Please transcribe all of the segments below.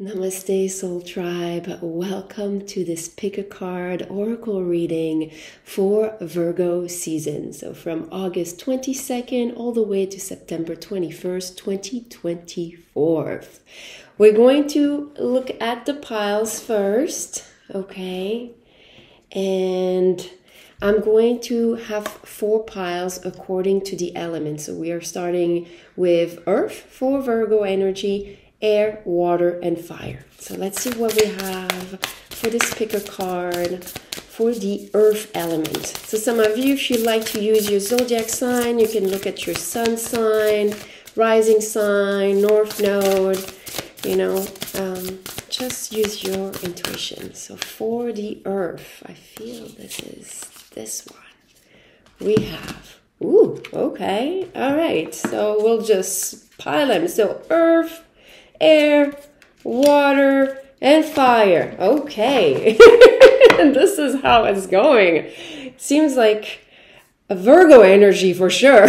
Namaste, Soul Tribe. Welcome to this Pick a Card Oracle reading for Virgo season. So from August 22nd all the way to September 21st, 2024. We're going to look at the piles first, okay? And I'm going to have four piles according to the elements. So we are starting with Earth for Virgo energy, air, water, and fire. So let's see what we have for this pick a card for the earth element. So some of you, if you like to use your zodiac sign, you can look at your sun sign, rising sign, north node, you know, just use your intuition. So for the earth, I feel this is this one. We have, ooh, okay, all right. So we'll just pile them. So earth, air, water, and fire. Okay. And this is how it's going. Seems like a Virgo energy for sure.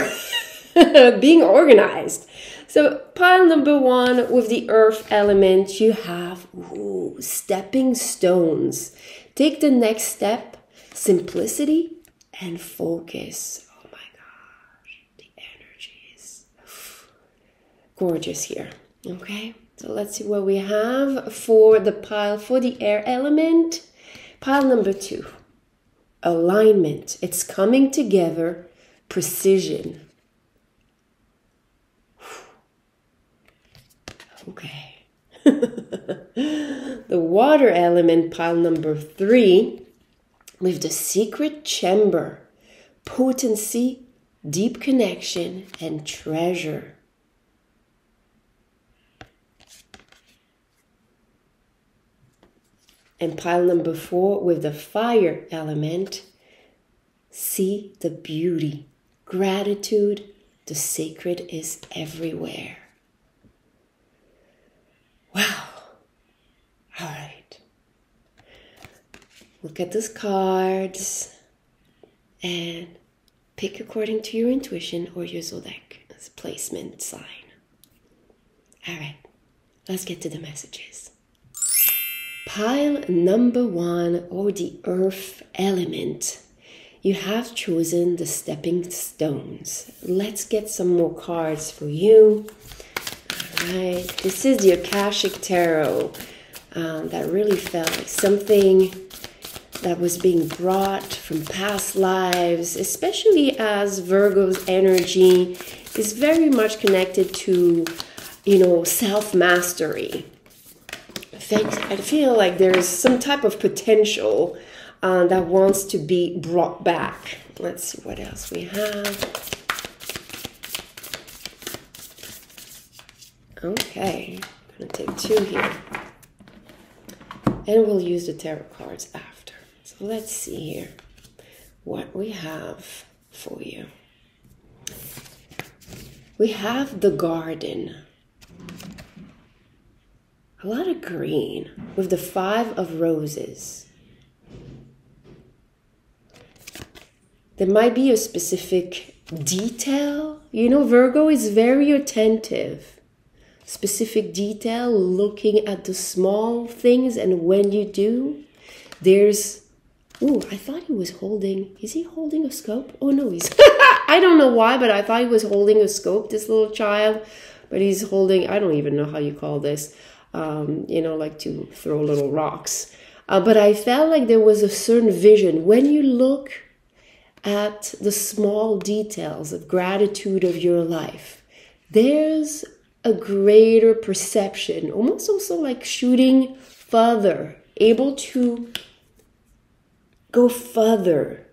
Being organized. So pile number one with the earth element, you have stepping stones. Take the next step, simplicity and focus. Oh my gosh, the energy is gorgeous here. Okay, so let's see what we have for the pile for the air element. Pile number two, alignment. It's coming together, precision. Okay. The water element, pile number three, with the secret chamber, potency, deep connection, and treasure. And pile number four with the fire element, see the beauty, gratitude, the sacred is everywhere. Wow. All right. Look at these cards and pick according to your intuition or your zodiac placement sign. All right, let's get to the messages. Pile number one, or the earth element. You have chosen the stepping stones. Let's get some more cards for you. All right, this is the Akashic Tarot. That really felt like something that was being brought from past lives, especially as Virgo's energy is very much connected to, you know, self-mastery. I feel like there is some type of potential that wants to be brought back. Let's see what else we have. Okay, I'm gonna take two here. And we'll use the tarot cards after. So let's see here what we have for you. We have the garden. A lot of green with the five of roses. There might be a specific detail. You know, Virgo is very attentive. Specific detail, looking at the small things, and when you do, there's... Ooh, I thought he was holding... Is he holding a scope? Oh no, he's... I don't know why, but I thought he was holding a scope, this little child. But he's holding... I don't even know how you call this. You know, like to throw little rocks. But I felt like there was a certain vision. When you look at the small details of gratitude of your life, there's a greater perception, almost also like shooting further, able to go further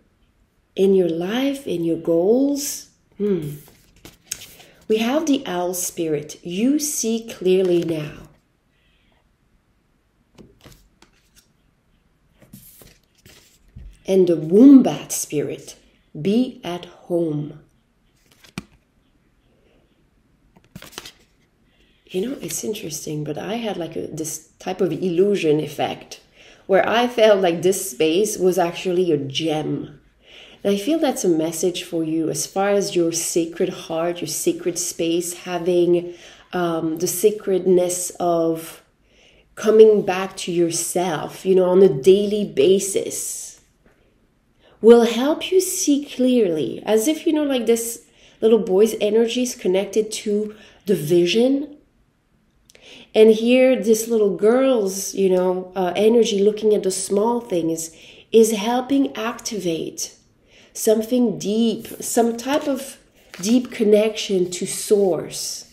in your life, in your goals. We have the owl spirit. You see clearly now. And the wombat spirit, be at home. You know, it's interesting, but I had like this type of illusion effect where I felt like this space was actually a gem. And I feel that's a message for you as far as your sacred heart, your sacred space, having the sacredness of coming back to yourself, you know, on a daily basis, will help you see clearly. As if, you know, like this little boy's energy is connected to the vision. And here, this little girl's, you know, energy looking at the small things is helping activate something deep, some type of deep connection to source.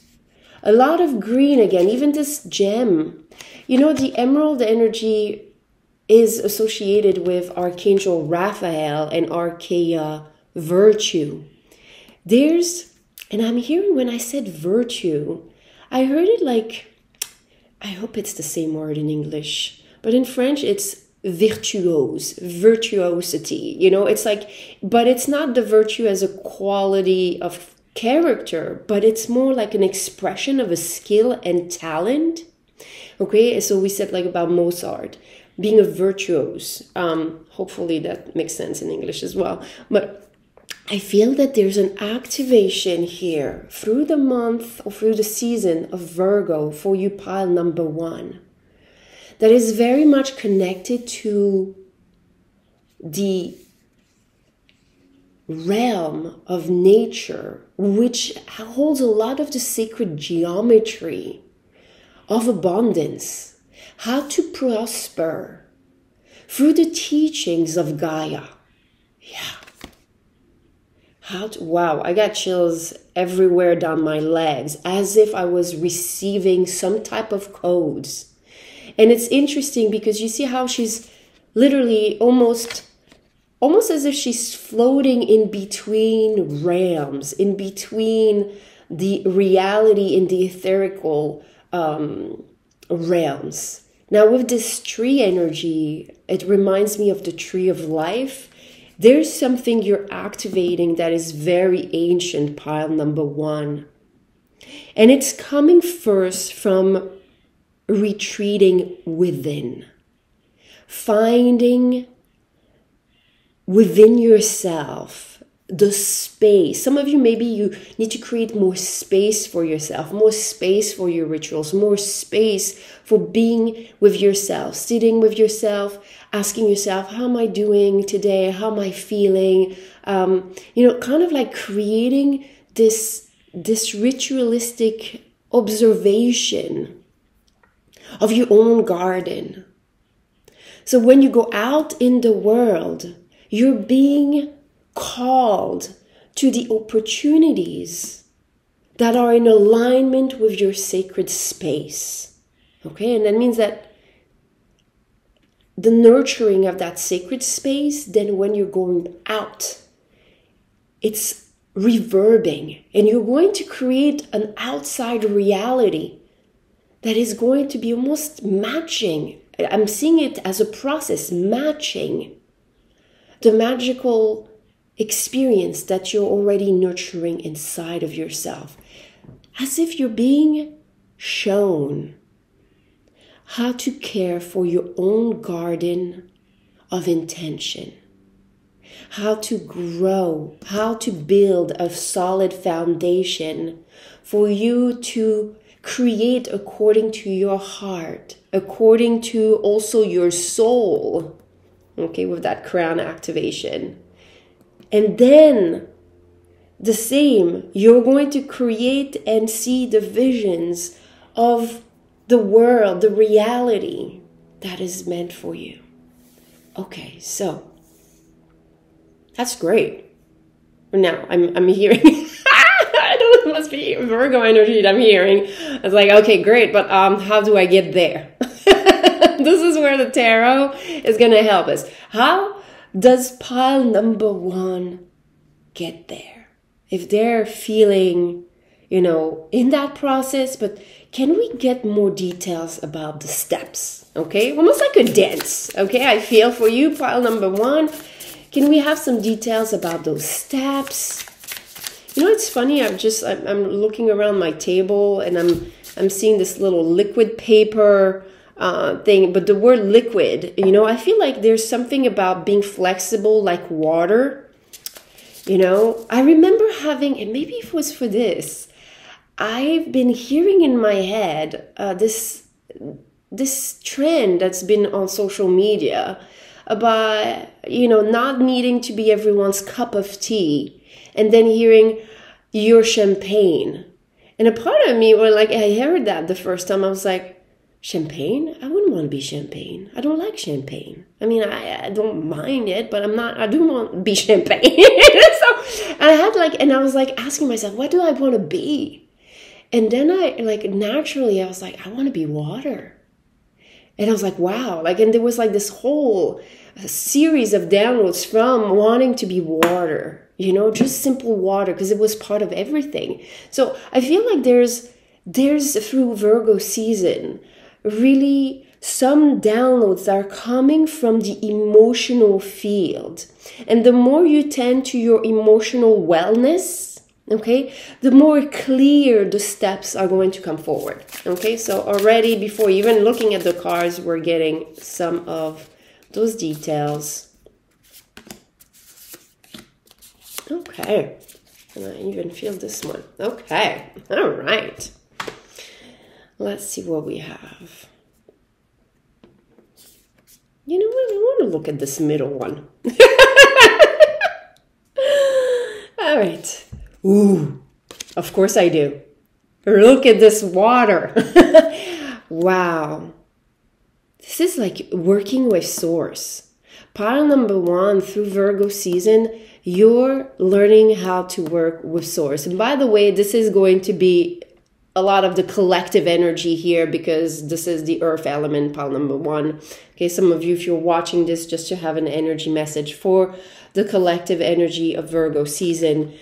A lot of green again, even this gem. You know, the emerald energy is associated with Archangel Raphael and Archaea virtue. There's, and I'm hearing when I said virtue, I heard it like, I hope it's the same word in English, but in French it's virtuosity, you know, it's like, but it's not the virtue as a quality of character, but it's more like an expression of a skill and talent. Okay, so we said like about Mozart being a virtuose. Hopefully that makes sense in English as well. But I feel that there's an activation here through the month or through the season of Virgo for you pile number one that is very much connected to the realm of nature, which holds a lot of the sacred geometry of abundance, how to prosper through the teachings of Gaia. Yeah. How to, wow, I got chills everywhere down my legs, as if I was receiving some type of codes. And it's interesting because you see how she's literally almost as if she's floating in between realms, in between the reality and the etherical realms. Now with this tree energy, it reminds me of the tree of life. There's something you're activating that is very ancient, pile number one. And it's coming first from retreating within, finding within yourself the space. Some of you, maybe you need to create more space for yourself, more space for your rituals, more space for being with yourself, sitting with yourself, asking yourself, how am I doing today? How am I feeling? You know, kind of like creating this ritualistic observation of your own garden. So when you go out in the world, you're being called to the opportunities that are in alignment with your sacred space. Okay, and that means that the nurturing of that sacred space, then when you're going out, it's reverbing, and you're going to create an outside reality that is going to be almost matching. I'm seeing it as a process, matching the magical experience that you're already nurturing inside of yourself, as if you're being shown how to care for your own garden of intention, how to grow, how to build a solid foundation for you to create according to your heart, according to also your soul, okay, with that crown activation. And then the same, you're going to create and see the visions of the world, the reality that is meant for you. Okay, so that's great. Now I'm hearing, I don't know, it must be Virgo energy that I'm hearing. I was like, okay, great, but how do I get there? This is where the tarot is gonna help us. How does pile number one get there? If they're feeling, you know, in that process, but can we get more details about the steps? Okay, almost like a dance. Okay, I feel for you, pile number one. Can we have some details about those steps? You know, it's funny, I'm looking around my table and I'm seeing this little liquid paper thing, but the word liquid, you know, I feel like there's something about being flexible like water. You know, I remember having, and maybe it was for this, I've been hearing in my head this this trend that's been on social media about, you know, not needing to be everyone's cup of tea, and then hearing your champagne. And a part of me were like, I heard that the first time, I was like, champagne? I wouldn't want to be champagne. I don't like champagne. I mean, I don't mind it, but I don't want to be champagne. So I had like, and I was like asking myself, what do I want to be? And then I like, naturally, I was like, I want to be water. And I was like, wow. Like, and there was like this whole series of downloads from wanting to be water, you know, just simple water, because it was part of everything. So I feel like there's through Virgo season, really some downloads that are coming from the emotional field. And the more you tend to your emotional wellness, okay, the more clear the steps are going to come forward. Okay, so already before even looking at the cards, we're getting some of those details. Okay, and I even feel this one. Okay, all right. Let's see what we have. You know what? I want to look at this middle one. All right. Ooh, of course I do. Look at this water. Wow. This is like working with source. Pile number one through Virgo season, you're learning how to work with source. And by the way, this is going to be a lot of the collective energy here, because this is the earth element, pile number one. Okay, some of you, if you're watching this, just to have an energy message for the collective energy of Virgo season,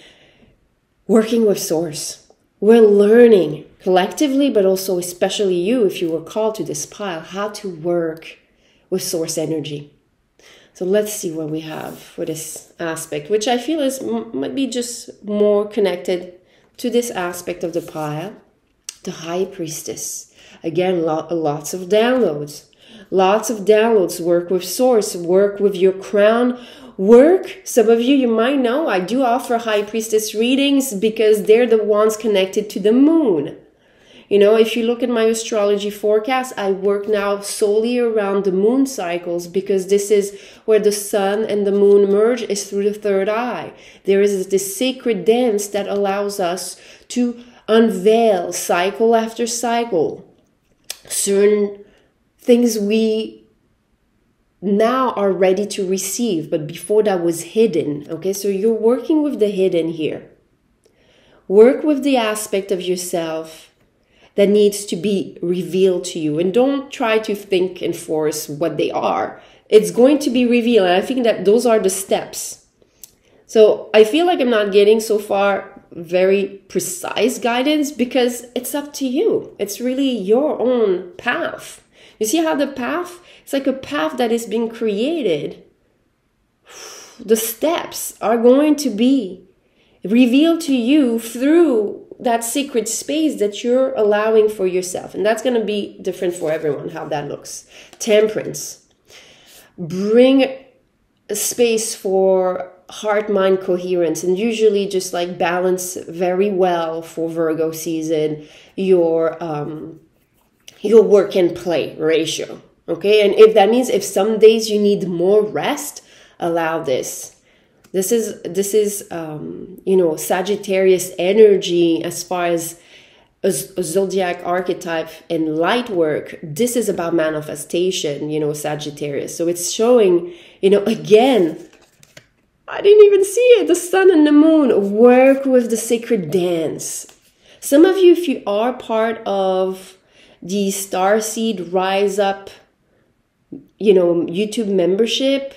working with source. We're learning collectively, but also especially you, if you were called to this pile, how to work with source energy. So let's see what we have for this aspect, which I feel is might be just more connected to this aspect of the pile. The High Priestess. Again, lots of downloads. Lots of downloads. Work with source. Work with your crown. Work. Some of you, you might know, I do offer High Priestess readings because they're the ones connected to the moon. You know, if you look at my astrology forecast, I work now solely around the moon cycles, because this is where the sun and the moon merge, is through the third eye. There is this sacred dance that allows us to unveil cycle after cycle certain things we now are ready to receive, but before that was hidden. Okay, so you're working with the hidden here. Work with the aspect of yourself that needs to be revealed to you, and don't try to think and force what they are. It's going to be revealed, and I think that those are the steps. So I feel like I'm not getting so far very precise guidance, because it's up to you. It's really your own path. You see how the path, it's like a path that is being created. The steps are going to be revealed to you through that secret space that you're allowing for yourself. And that's going to be different for everyone, how that looks. Temperance. Bring a space for heart-mind coherence, and usually just like balance very well for Virgo season your work and play ratio. Okay, and if that means if some days you need more rest, allow this. This is you know, Sagittarius energy as far as a zodiac archetype and light work. This is about manifestation, you know, Sagittarius. So it's showing, you know, again, I didn't even see it. The sun and the moon. Work with the sacred dance. Some of you, if you are part of the Starseed Rise Up, you know, YouTube membership,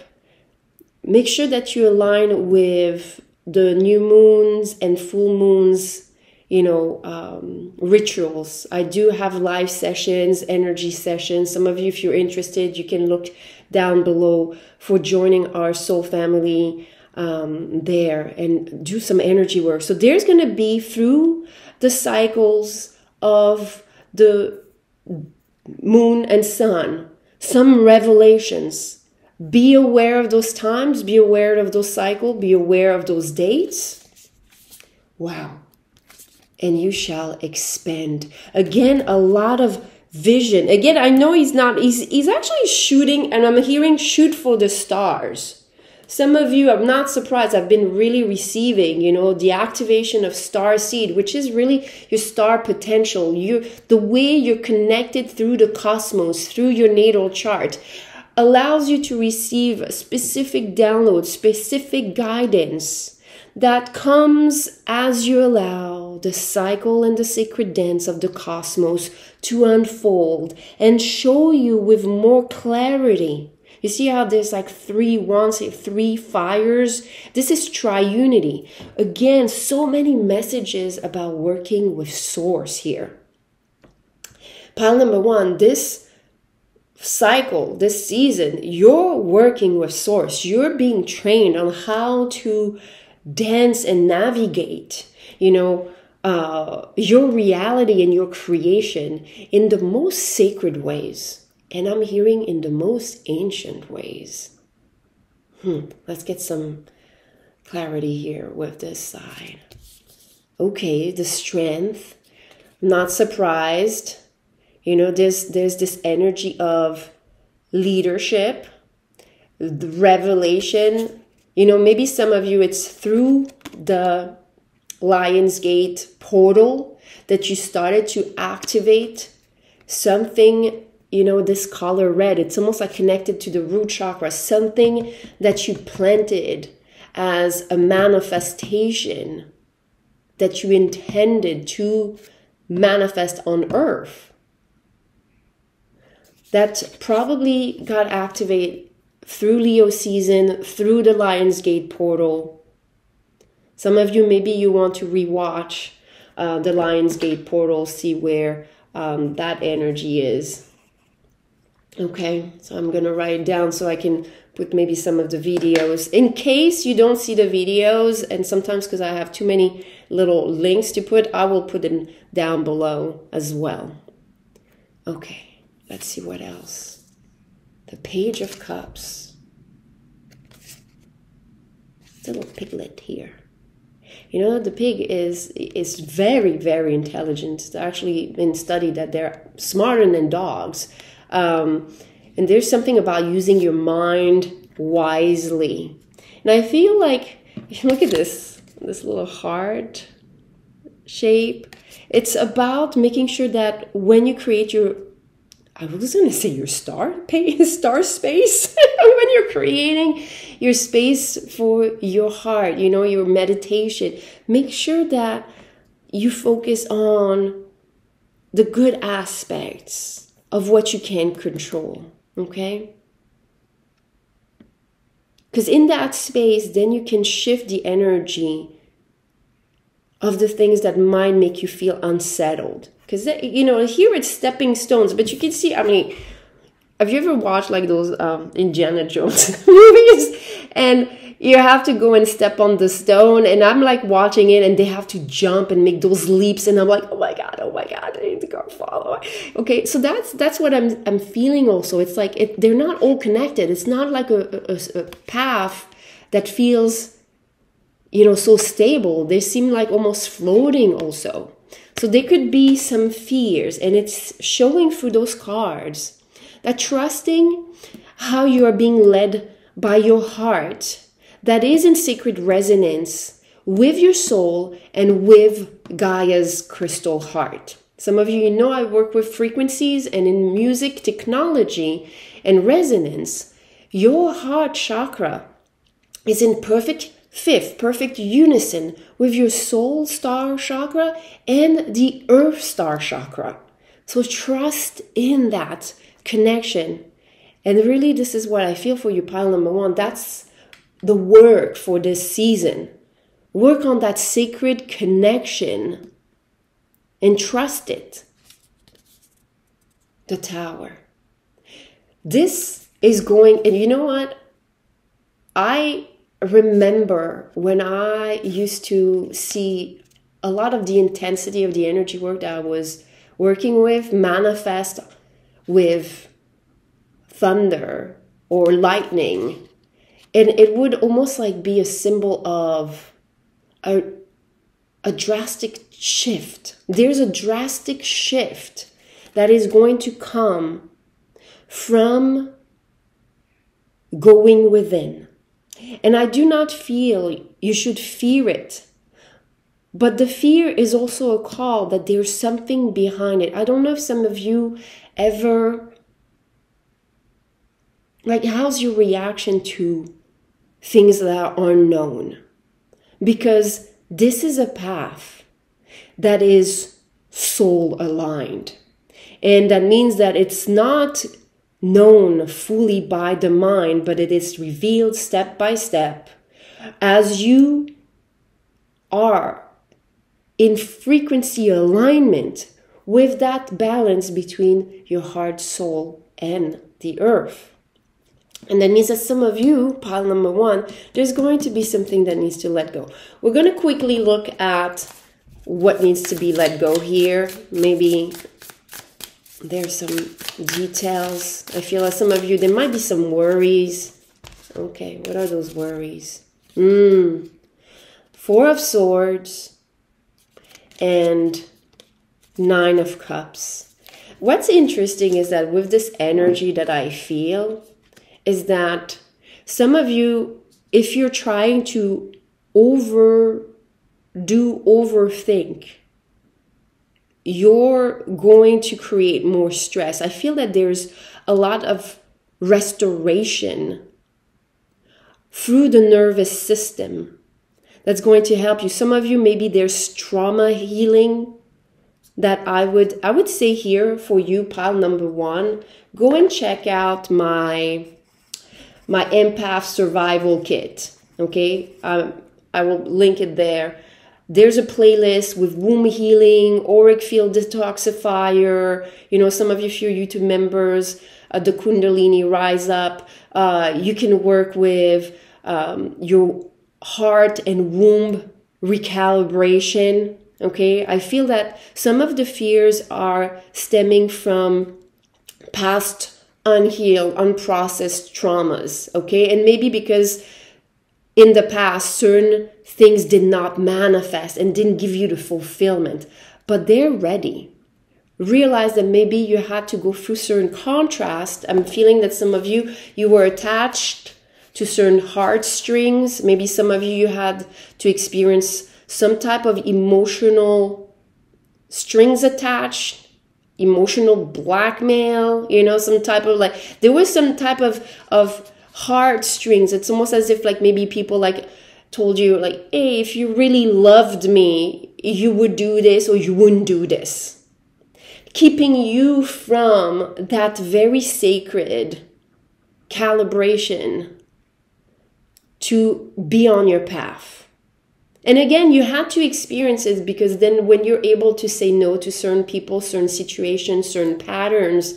make sure that you align with the new moons and full moons, you know, rituals. I do have live sessions, energy sessions. Some of you, if you're interested, you can look down below for joining our soul family there and do some energy work. So there's going to be through the cycles of the moon and sun, some revelations. Be aware of those times, be aware of those cycles, be aware of those dates. Wow. And you shall expand. Again, a lot of vision. Again, I know he's not, he's actually shooting, and I'm hearing shoot for the stars. Some of you, I'm not surprised, I've been really receiving, you know, the activation of star seed, which is really your star potential, the way you're connected through the cosmos, through your natal chart, allows you to receive specific downloads, specific guidance that comes as you allow the cycle and the sacred dance of the cosmos to unfold and show you with more clarity. You see how there's like three wands, three fires? This is triunity. Again, so many messages about working with source here. Pile number one, this cycle, this season, you're working with source. You're being trained on how to dance and navigate, you know, your reality and your creation in the most sacred ways. And I'm hearing in the most ancient ways. Let's get some clarity here with this side. Okay, the strength. Not surprised. You know, there's this energy of leadership, the revelation. You know, maybe some of you, it's through the Lion's Gate portal that you started to activate something. You know, this color red, it's almost like connected to the root chakra, something that you planted as a manifestation that you intended to manifest on earth. That probably got activated through Leo season, through the Lion's Gate portal. Some of you, maybe you want to rewatch the Lion's Gate portal, see where that energy is. Okay, so I'm going to write it down so I can put maybe some of the videos. In case you don't see the videos, and sometimes because I have too many little links to put, I will put them down below as well. Okay, let's see what else. The Page of Cups. Little piglet here. You know, the pig is very, very intelligent. It's actually been studied that they're smarter than dogs. And there's something about using your mind wisely. And I feel like, look at this, this little heart shape. It's about making sure that when you create your, I was going to say your star space, when you're creating your space for your heart, you know, your meditation, make sure that you focus on the good aspects of what you can control, okay? Because in that space, then you can shift the energy of the things that might make you feel unsettled. Because, you know, here it's stepping stones, but you can see, I mean, have you ever watched like those Indiana Jones movies? And you have to go and step on the stone, and I'm like watching it, and they have to jump and make those leaps, and I'm like, oh my God, I need to go follow. Okay, so that's what I'm feeling also. It's like they're not all connected. It's not like a path that feels, you know, so stable. They seem like almost floating also. So there could be some fears, and it's showing through those cards that trusting how you are being led by your heart. That is in sacred resonance with your soul and with Gaia's crystal heart. Some of you know I work with frequencies, and in music technology and resonance, your heart chakra is in perfect fifth, perfect unison with your soul star chakra and the earth star chakra. So trust in that connection. And really, this is what I feel for you, pile number one. That's the work for this season. Work on that sacred connection and trust it. The Tower. This is going, and you know what? I remember when I used to see a lot of the intensity of the energy work that I was working with manifest with thunder or lightning. And it would almost like be a symbol of a drastic shift. There's a drastic shift that is going to come from going within. And I do not feel you should fear it. But the fear is also a call that there's something behind it. I don't know if some of you ever, like, how's your reaction to things that are unknown? Because this is a path that is soul aligned. And that means that it's not known fully by the mind, but it is revealed step by step as you are in frequency alignment with that balance between your heart, soul, and the earth. And that means that some of you, pile number one, there's going to be something that needs to let go. We're going to quickly look at what needs to be let go here. Maybe there's some details. I feel like some of you, there might be some worries. Okay, what are those worries? Four of Swords. And Nine of Cups. What's interesting is that with this energy that I feel is that some of you, if you're trying to overthink, you're going to create more stress. I feel that there's a lot of restoration through the nervous system that's going to help you. Some of you, maybe there's trauma healing that I would say here for you, pile number one. Go and check out my Empath survival kit. Okay, I will link it there. There's a playlist with womb healing, auric field detoxifier. You know, some of you, if you're YouTube members, the Kundalini rise up. You can work with your heart and womb recalibration. Okay, I feel that some of the fears are stemming from past unhealed, unprocessed traumas. Okay, and maybe because in the past certain things did not manifest and didn't give you the fulfillment, but they're ready. Realize that maybe you had to go through certain contrast. I'm feeling that some of you, you were attached to certain heartstrings. Maybe some of you, you had to experience some type of emotional strings attached, emotional blackmail, you know, some type of, like, there was some type of heartstrings. It's almost as if, like, maybe people, like, told you, like, hey, if you really loved me, you would do this or you wouldn't do this. Keeping you from that very sacred calibration to be on your path. And again, you had to experience it, because then when you're able to say no to certain people, certain situations, certain patterns,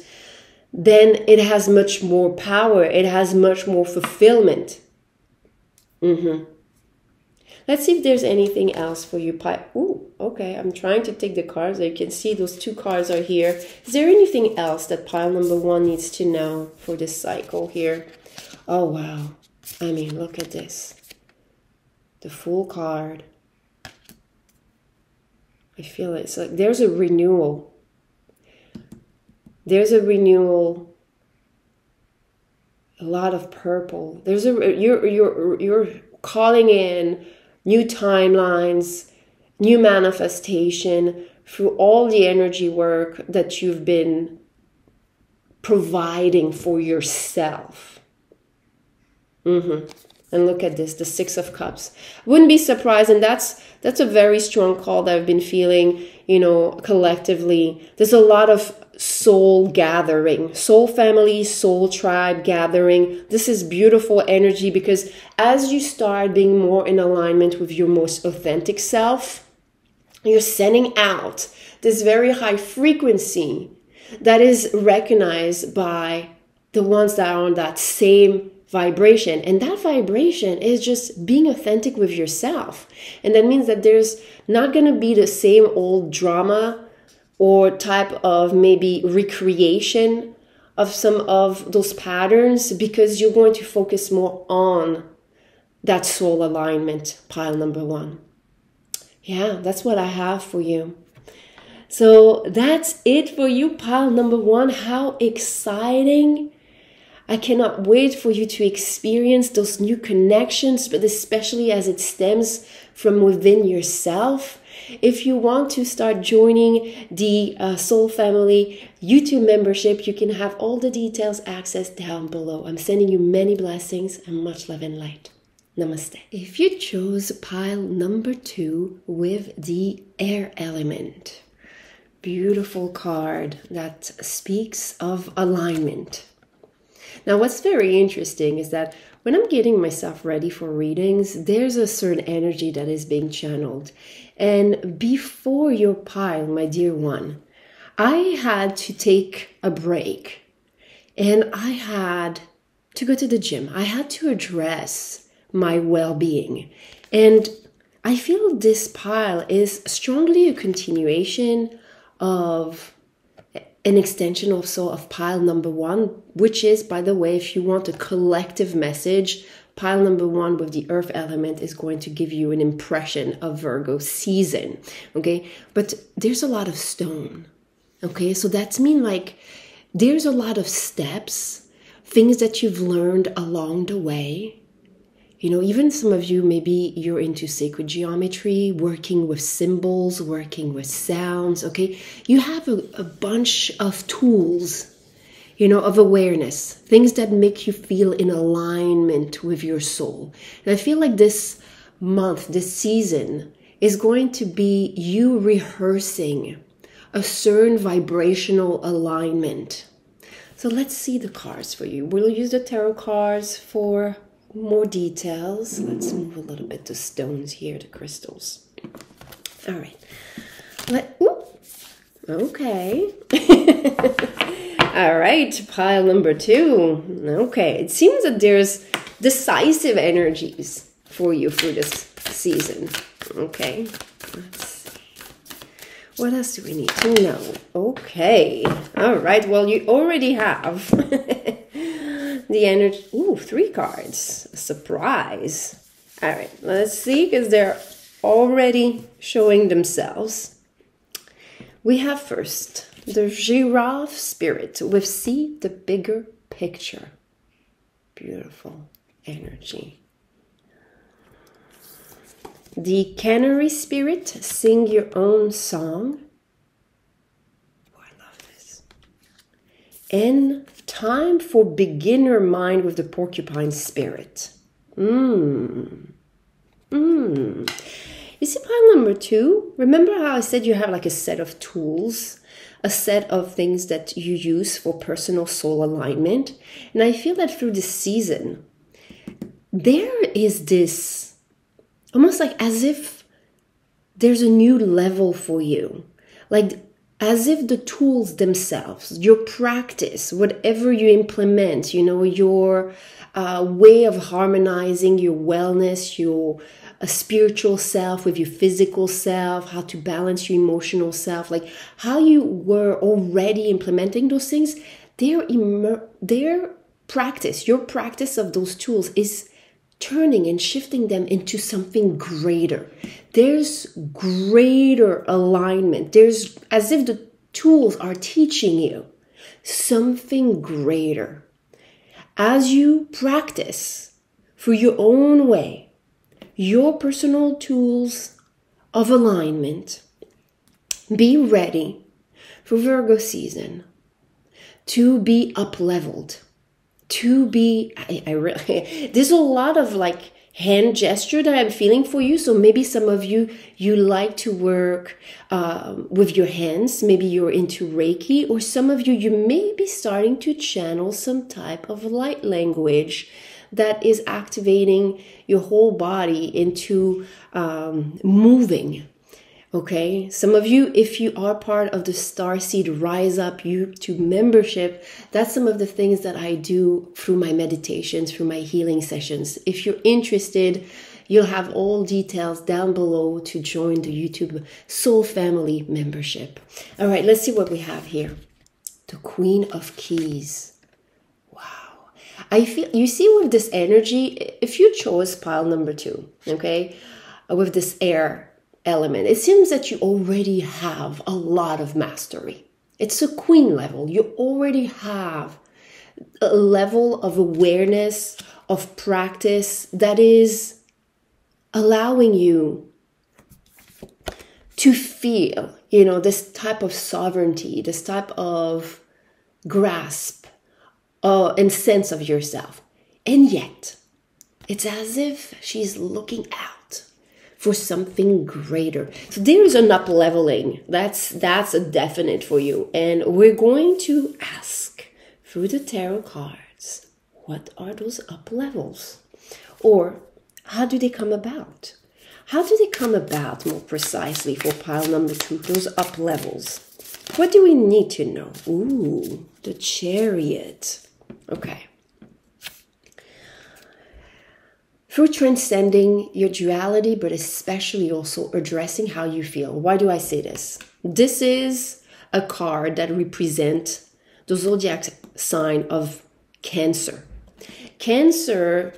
then it has much more power. It has much more fulfillment. Let's see if there's anything else for you. Ooh, okay, I'm trying to take the cards. So you can see those two cards are here. Is there anything else that pile number one needs to know for this cycle here? Oh, wow. I mean, look at this. The full card. I feel it's like there's a renewal. There's a renewal. A lot of purple. There's a you're calling in new timelines, new manifestation through all the energy work that you've been providing for yourself. And look at this, the Six of Cups. Wouldn't be surprised, and that's a very strong call that I've been feeling, you know, collectively. There's a lot of soul gathering, soul family, soul tribe gathering. This is beautiful energy, because as you start being more in alignment with your most authentic self, you're sending out this very high frequency that is recognized by the ones that are on that same vibration. And that vibration is just being authentic with yourself. And that means that there's not going to be the same old drama or type of maybe recreation of some of those patterns, because you're going to focus more on that soul alignment, pile number one. Yeah, that's what I have for you. So that's it for you, pile number one. How exciting. I cannot wait for you to experience those new connections, but especially as it stems from within yourself. If you want to start joining the Soul Family YouTube membership, you can have all the details accessed down below. I'm sending you many blessings and much love and light. Namaste. If you chose pile number two with the air element, beautiful card that speaks of alignment. Now, what's very interesting is that when I'm getting myself ready for readings, there's a certain energy that is being channeled. And before your pile, my dear one, I had to take a break and I had to go to the gym. I had to address my well-being. And I feel this pile is strongly a continuation of an extension also of pile number one, which is, by the way, if you want a collective message, pile number one with the earth element is going to give you an impression of Virgo season, okay? But there's a lot of stone, okay? So that's mean like there's a lot of steps, things that you've learned along the way. You know, even some of you, maybe you're into sacred geometry, working with symbols, working with sounds, okay? You have a bunch of tools, you know, of awareness, things that make you feel in alignment with your soul. And I feel like this month, this season, is going to be you rehearsing a certain vibrational alignment. So let's see the cards for you. We'll use the tarot cards for more details. Let's move a little bit to stones here, to crystals. All right. Okay. All right, pile number two. Okay, it seems that there's decisive energies for you for this season. Okay, let's see. What else do we need to know? Okay. All right, well, you already have the energy. Ooh, three cards. Surprise. All right, let's see, because they're already showing themselves. We have first the giraffe spirit with see the bigger picture. Beautiful energy. The canary spirit, sing your own song. Oh, I love this. And time for beginner mind with the porcupine spirit. You see pile number two? Remember how I said you have like a set of tools, a set of things that you use for personal soul alignment? And I feel that through this season, there is this, almost like as if there's a new level for you. Like, as if the tools themselves, your practice, whatever you implement, you know, your way of harmonizing your wellness, your spiritual self with your physical self, how to balance your emotional self, like how you were already implementing those things, their practice, your practice of those tools is turning and shifting them into something greater. There's greater alignment. There's as if the tools are teaching you something greater. As you practice for your own way, your personal tools of alignment, be ready for Virgo season to be up-leveled. To be, I really, there's a lot of like hand gesture that I'm feeling for you. So maybe some of you, you like to work with your hands. Maybe you're into Reiki, or some of you, you may be starting to channel some type of light language that is activating your whole body into moving. Okay, some of you, if you are part of the Starseed Rise Up YouTube membership, that's some of the things that I do through my meditations, through my healing sessions. If you're interested, you'll have all details down below to join the YouTube Soul Family membership. All right, let's see what we have here. The Queen of Keys. Wow. I feel, you see with this energy, if you chose pile number two, okay, with this air element, it seems that you already have a lot of mastery. It's a queen level. You already have a level of awareness, of practice that is allowing you to feel, you know, this type of sovereignty, this type of grasp and sense of yourself. And yet, it's as if she's looking out for something greater. So there is an up-leveling. That's a definite for you. And we're going to ask through the tarot cards, what are those up-levels? Or how do they come about? How do they come about more precisely for pile number 2, those up-levels? What do we need to know? Ooh, the Chariot. Okay. Through transcending your duality, but especially also addressing how you feel. Why do I say this? This is a card that represents the zodiac sign of Cancer. Cancer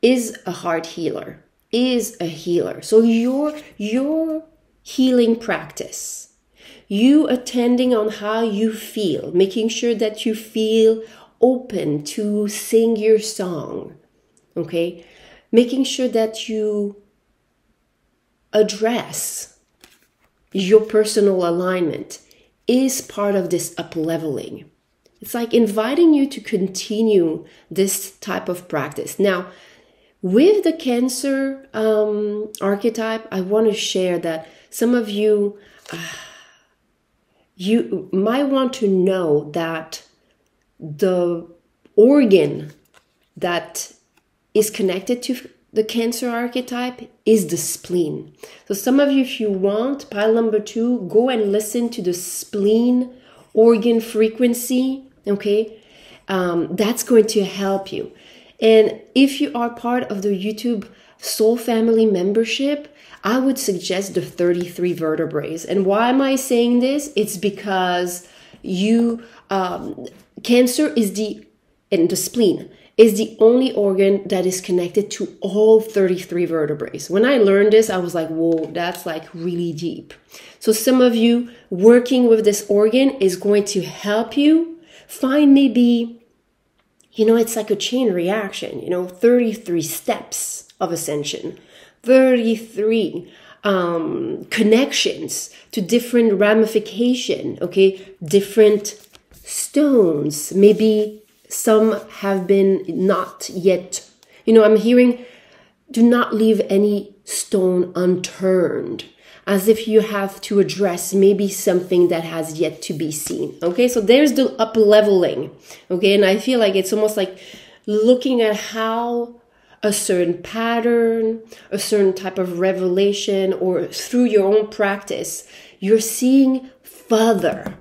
is a heart healer, is a healer. So your healing practice, you attending on how you feel, making sure that you feel open to sing your song, okay? Making sure that you address your personal alignment is part of this up-leveling. It's like inviting you to continue this type of practice. Now, with the Cancer archetype, I want to share that some of you, you might want to know that the organ that is connected to the Cancer archetype is the spleen. So some of you, if you want, pile number 2, go and listen to the spleen organ frequency, okay? That's going to help you. And if you are part of the YouTube Soul Family membership, I would suggest the 33 vertebrae. And why am I saying this? It's because you, Cancer is the, and the spleen, is the only organ that is connected to all 33 vertebrae. When I learned this, I was like, whoa, that's like really deep. So some of you working with this organ is going to help you find maybe, you know, it's like a chain reaction, you know, 33 steps of ascension, 33 connections to different ramification, okay, different stones, maybe some have been not yet, you know, I'm hearing, do not leave any stone unturned, as if you have to address maybe something that has yet to be seen. Okay, so there's the up leveling. Okay, and I feel like it's almost like looking at how a certain pattern, a certain type of revelation, or through your own practice, you're seeing further.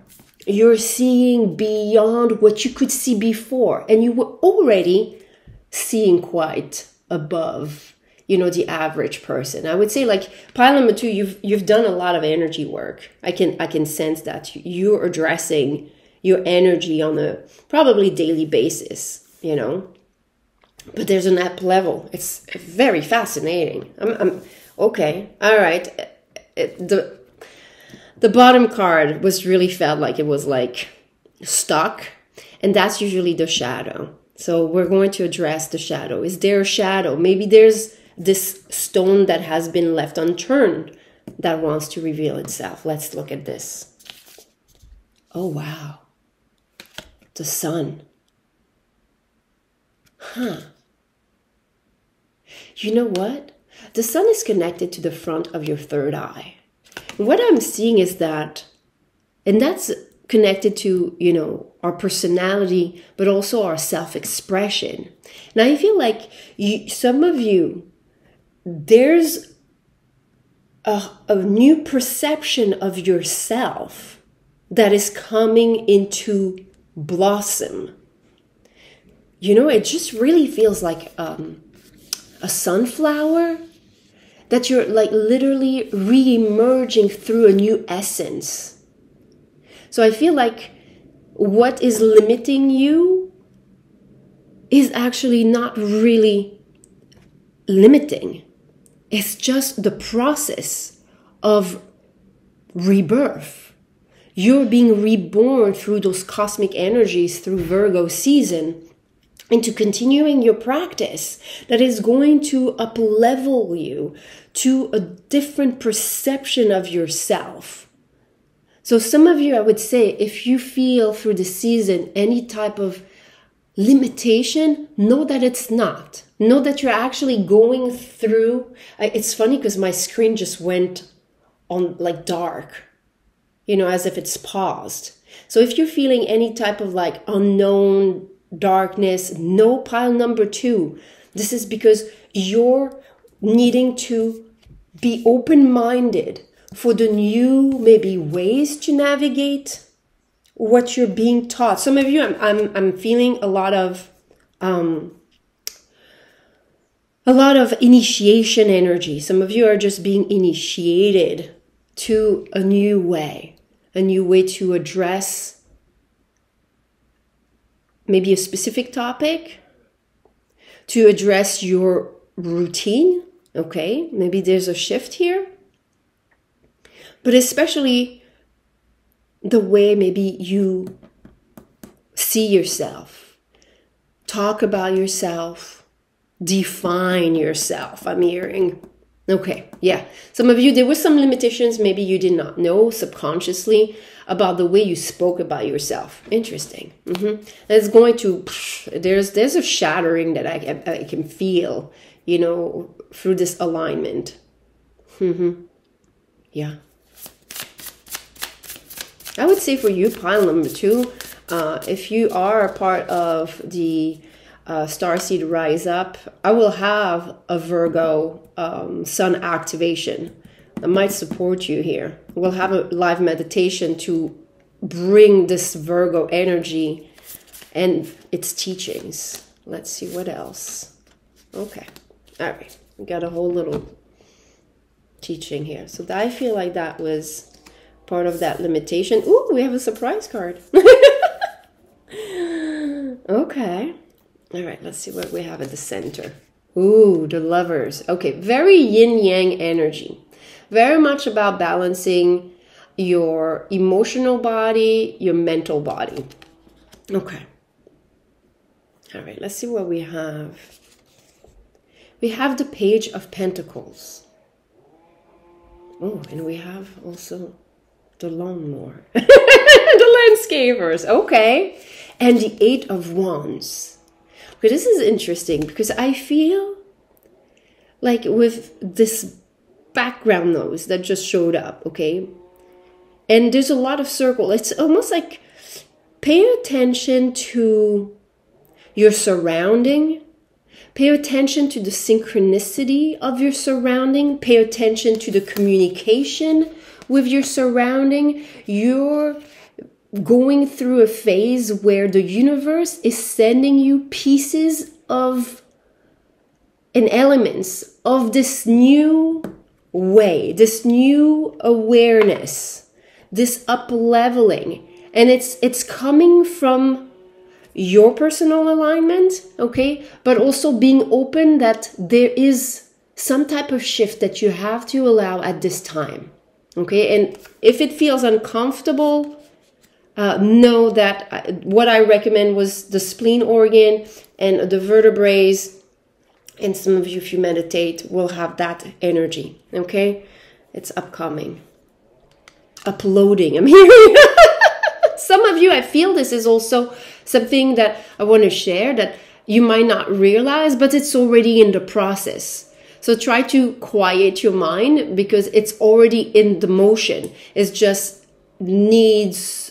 You're seeing beyond what you could see before, and you were already seeing quite above, you know, the average person. I would say, like, pile number 2, you've done a lot of energy work. I can sense that you're addressing your energy on a probably daily basis, you know. But there's an up level. It's very fascinating. I'm okay. All right. The bottom card was really felt like it was like stuck, and that's usually the shadow. So we're going to address the shadow. Is there a shadow? Maybe there's this stone that has been left unturned that wants to reveal itself. Let's look at this. Oh, wow. The sun. Huh. You know what? The sun is connected to the front of your third eye. What I'm seeing is that, and that's connected to, you know, our personality, but also our self-expression. And I feel like you, some of you, there's a new perception of yourself that is coming into blossom. You know, it just really feels like a sunflower, that you're like literally re-emerging through a new essence. So I feel like what is limiting you is actually not really limiting. It's just the process of rebirth. You're being reborn through those cosmic energies, through Virgo season, into continuing your practice that is going to up-level you to a different perception of yourself. So some of you, I would say, if you feel through the season any type of limitation, know that it's not. Know that you're actually going through. It's funny because my screen just went on like dark, you know, as if it's paused. So if you're feeling any type of like unknown darkness, no pile number two. This is because you're needing to be open-minded for the new maybe ways to navigate what you're being taught. Some of you, I'm feeling a lot of initiation energy. Some of you are just being initiated to a new way to address maybe a specific topic, to address your routine, okay? Maybe there's a shift here, but especially the way maybe you see yourself, talk about yourself, define yourself, I'm hearing. Okay, yeah, some of you, there were some limitations maybe you did not know subconsciously about the way you spoke about yourself. Interesting. It's going to, there's a shattering that I can feel, you know, through this alignment. Yeah. I would say for you, pile number two, if you are a part of the Starseed Rise Up, I will have a Virgo sun activation that might support you here. We'll have a live meditation to bring this Virgo energy and its teachings. Let's see what else. Okay. All right. We got a whole little teaching here. So I feel like that was part of that limitation. Ooh, we have a surprise card. Okay. All right, let's see what we have at the center. Ooh, the Lovers. Okay, very yin-yang energy. Very much about balancing your emotional body, your mental body. Okay. All right, let's see what we have. We have the Page of Pentacles. Oh, and we have also the Lawnmower. The Landscapers, okay. And the Eight of Wands. But this is interesting because I feel like with this background noise that just showed up, okay? And there's a lot of circle. It's almost like pay attention to your surrounding. Pay attention to the synchronicity of your surrounding. Pay attention to the communication with your surrounding. You're going through a phase where the universe is sending you pieces of and elements of this new way, this new awareness, this up-leveling. And it's coming from your personal alignment, okay? But also being open that there is some type of shift that you have to allow at this time, okay? And if it feels uncomfortable, know that what I recommend was the spleen organ and the vertebrae, and some of you, if you meditate, will have that energy, okay? It's upcoming. Uploading, I'm hearing. Some of you, I feel this is also something that I want to share that you might not realize, but it's already in the process. So try to quiet your mind because it's already in the motion. It's just needs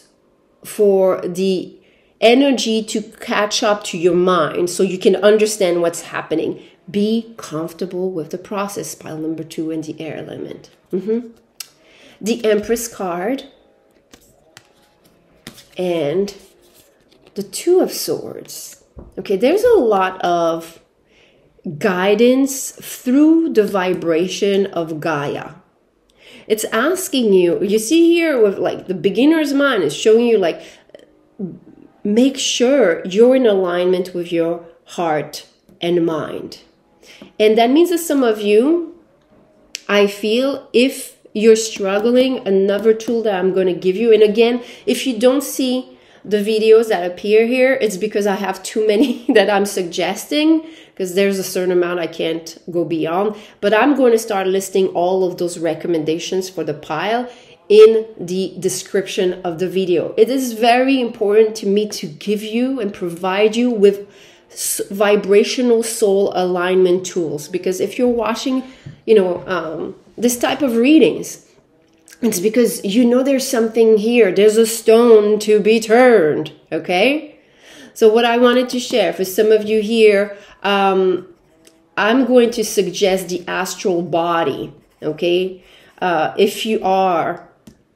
for the energy to catch up to your mind so you can understand what's happening. Be comfortable with the process, pile number two in the air element. The Empress card and the Two of Swords. Okay, there's a lot of guidance through the vibration of Gaia. It's asking you, you see here with like the beginner's mind is showing you like, make sure you're in alignment with your heart and mind. And that means that some of you, I feel if you're struggling, another tool that I'm going to give you. And again, if you don't see the videos that appear here, it's because I have too many that I'm suggesting, because there's a certain amount I can't go beyond. But I'm going to start listing all of those recommendations for the pile in the description of the video. It is very important to me to give you and provide you with vibrational soul alignment tools, because if you're watching, you know, this type of readings, it's because you know there's something here. There's a stone to be turned, okay? So what I wanted to share for some of you here, I'm going to suggest the astral body, okay? If you are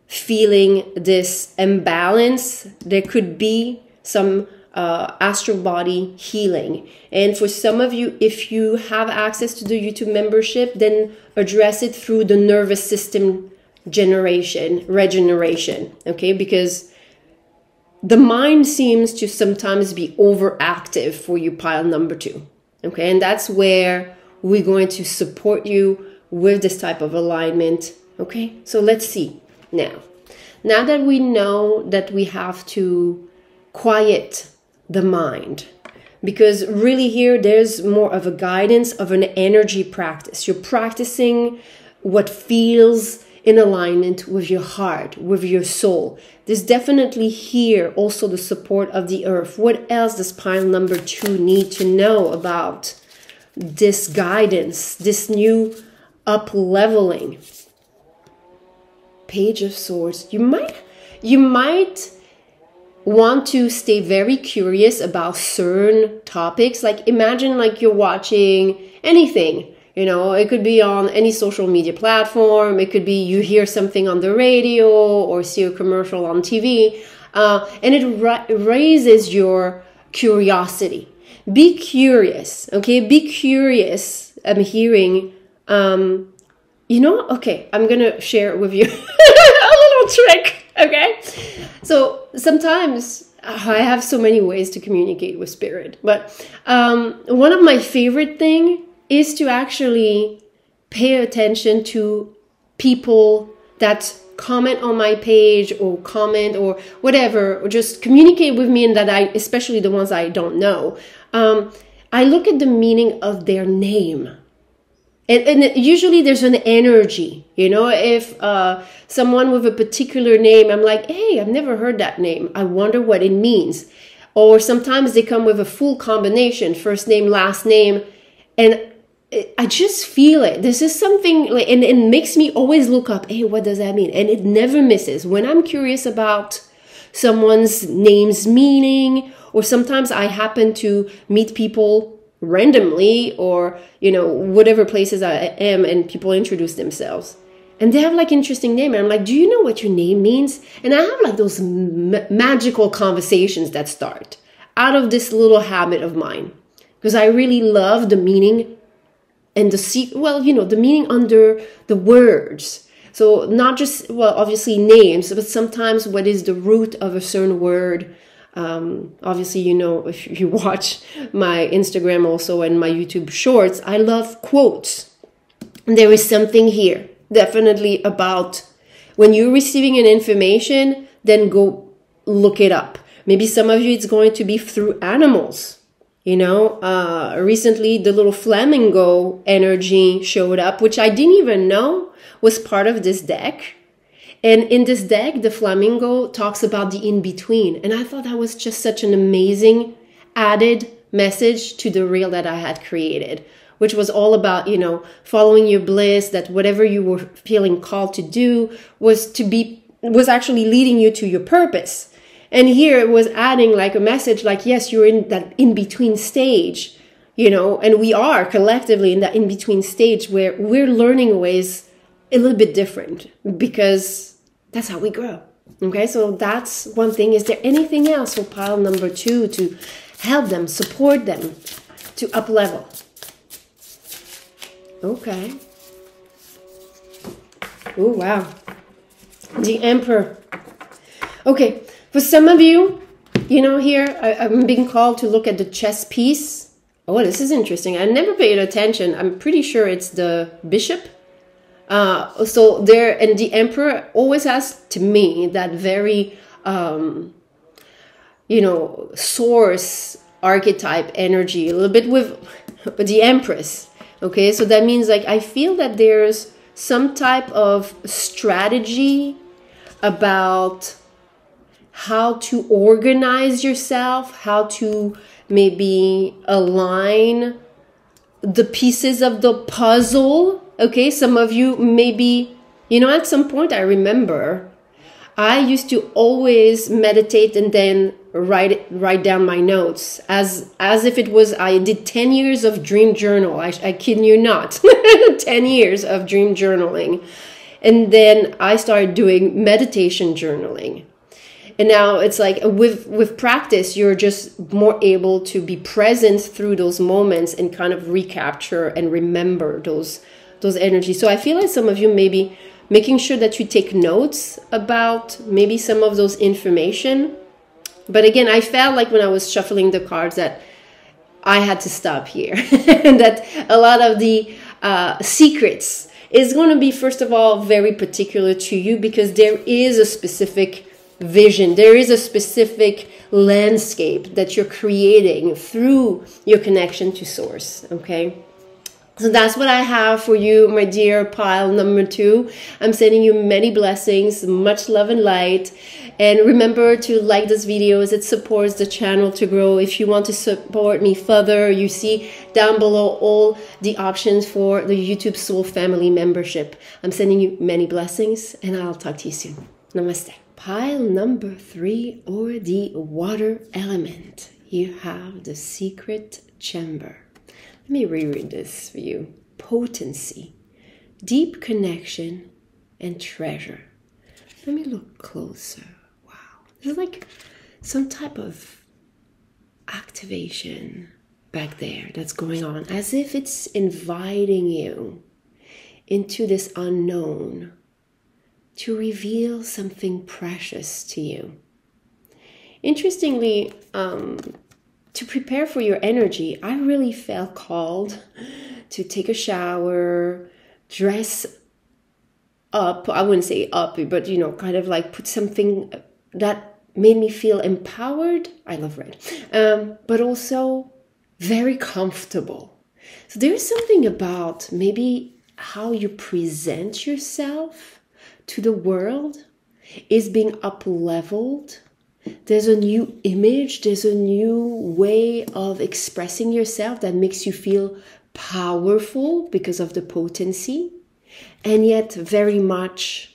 feeling this imbalance, there could be some astral body healing. And for some of you, if you have access to the YouTube membership, then address it through the nervous system regeneration, okay? Because the mind seems to sometimes be overactive for you, pile number two, okay? And that's where we're going to support you with this type of alignment, okay? So let's see now that we know that we have to quiet the mind, because really here there's more of a guidance of an energy practice. You're practicing what feels in alignment with your heart, with your soul. There's definitely here also the support of the earth. What else does pile number two need to know about this guidance, this new up-leveling? Page of Swords. You might want to stay very curious about certain topics. Like imagine like you're watching anything. You know, it could be on any social media platform. It could be you hear something on the radio or see a commercial on TV. And it raises your curiosity. Be curious, okay? Be curious. I'm hearing, you know, okay, I'm going to share with you a little trick, okay? So sometimes I have so many ways to communicate with spirit. But one of my favorite things is to actually pay attention to people that comment on my page or comment or whatever, or just communicate with me, and that I, especially the ones I don't know, I look at the meaning of their name. And usually there's an energy, you know, if someone with a particular name, I'm like, hey, I've never heard that name. I wonder what it means. Or sometimes they come with a full combination, first name, last name, and I just feel it. This is something, like, and it makes me always look up, hey, what does that mean? And it never misses. When I'm curious about someone's name's meaning, or sometimes I happen to meet people randomly, or, you know, whatever places I am, and people introduce themselves. And they have like interesting name. And I'm like, do you know what your name means? And I have like those magical conversations that start out of this little habit of mine. Because I really love the meaning and the, well, you know, the meaning under the words. So not just, well, obviously names, but sometimes what is the root of a certain word. Obviously, you know, if you watch my Instagram also and my YouTube shorts, I love quotes. And there is something here definitely about when you're receiving an information, then go look it up. Maybe some of you, it's going to be through animals. You know, recently the little flamingo energy showed up, which I didn't even know was part of this deck. And in this deck, the flamingo talks about the in-between. And I thought that was just such an amazing added message to the reel that I had created, which was all about, you know, following your bliss, that whatever you were feeling called to do was actually leading you to your purpose. And here it was adding like a message like, yes, you're in that in-between stage, you know, and we are collectively in that in-between stage where we're learning ways a little bit different, because that's how we grow. Okay, so that's one thing. Is there anything else for pile number two to help them, support them, to up-level? Okay. Oh, wow. The Emperor. Okay. For some of you, you know, here, I'm being called to look at the chess piece. Oh, this is interesting. I never paid attention. I'm pretty sure it's the bishop. So there, and the Emperor always has, to me, that very, you know, source archetype energy, a little bit with the Empress. Okay, so that means, like, I feel that there's some type of strategy about how to organize yourself, how to maybe align the pieces of the puzzle. Okay, some of you maybe, you know, at some point I remember I used to always meditate and then write down my notes as if it was, I did 10 years of dream journal. I kid you not, 10 years of dream journaling. And then I started doing meditation journaling. And now it's like with practice, you're just more able to be present through those moments and kind of recapture and remember those energies. So I feel like some of you maybe making sure that you take notes about maybe some of those information. But again, I felt like when I was shuffling the cards that I had to stop here and that a lot of the secrets is going to be, first of all, very particular to you, because there is a specific vision. There is a specific landscape that you're creating through your connection to source. Okay. So that's what I have for you, my dear pile number 2. I'm sending you many blessings, much love and light. And remember to like this video as it supports the channel to grow. If you want to support me further, you see down below all the options for the YouTube Soul Family membership. I'm sending you many blessings, and I'll talk to you soon. Namaste. Pile number 3, or the water element. You have the secret chamber. Let me reread this for you. Potency, deep connection, and treasure. Let me look closer. Wow. There's like some type of activation back there that's going on, as if it's inviting you into this unknown to reveal something precious to you. Interestingly, to prepare for your energy, I really felt called to take a shower, dress up. I wouldn't say up, but, you know, kind of like put something that made me feel empowered. I love red, but also very comfortable. So there's something about maybe how you present yourself to the world is being up-leveled. There's a new image, there's a new way of expressing yourself that makes you feel powerful because of the potency, and yet very much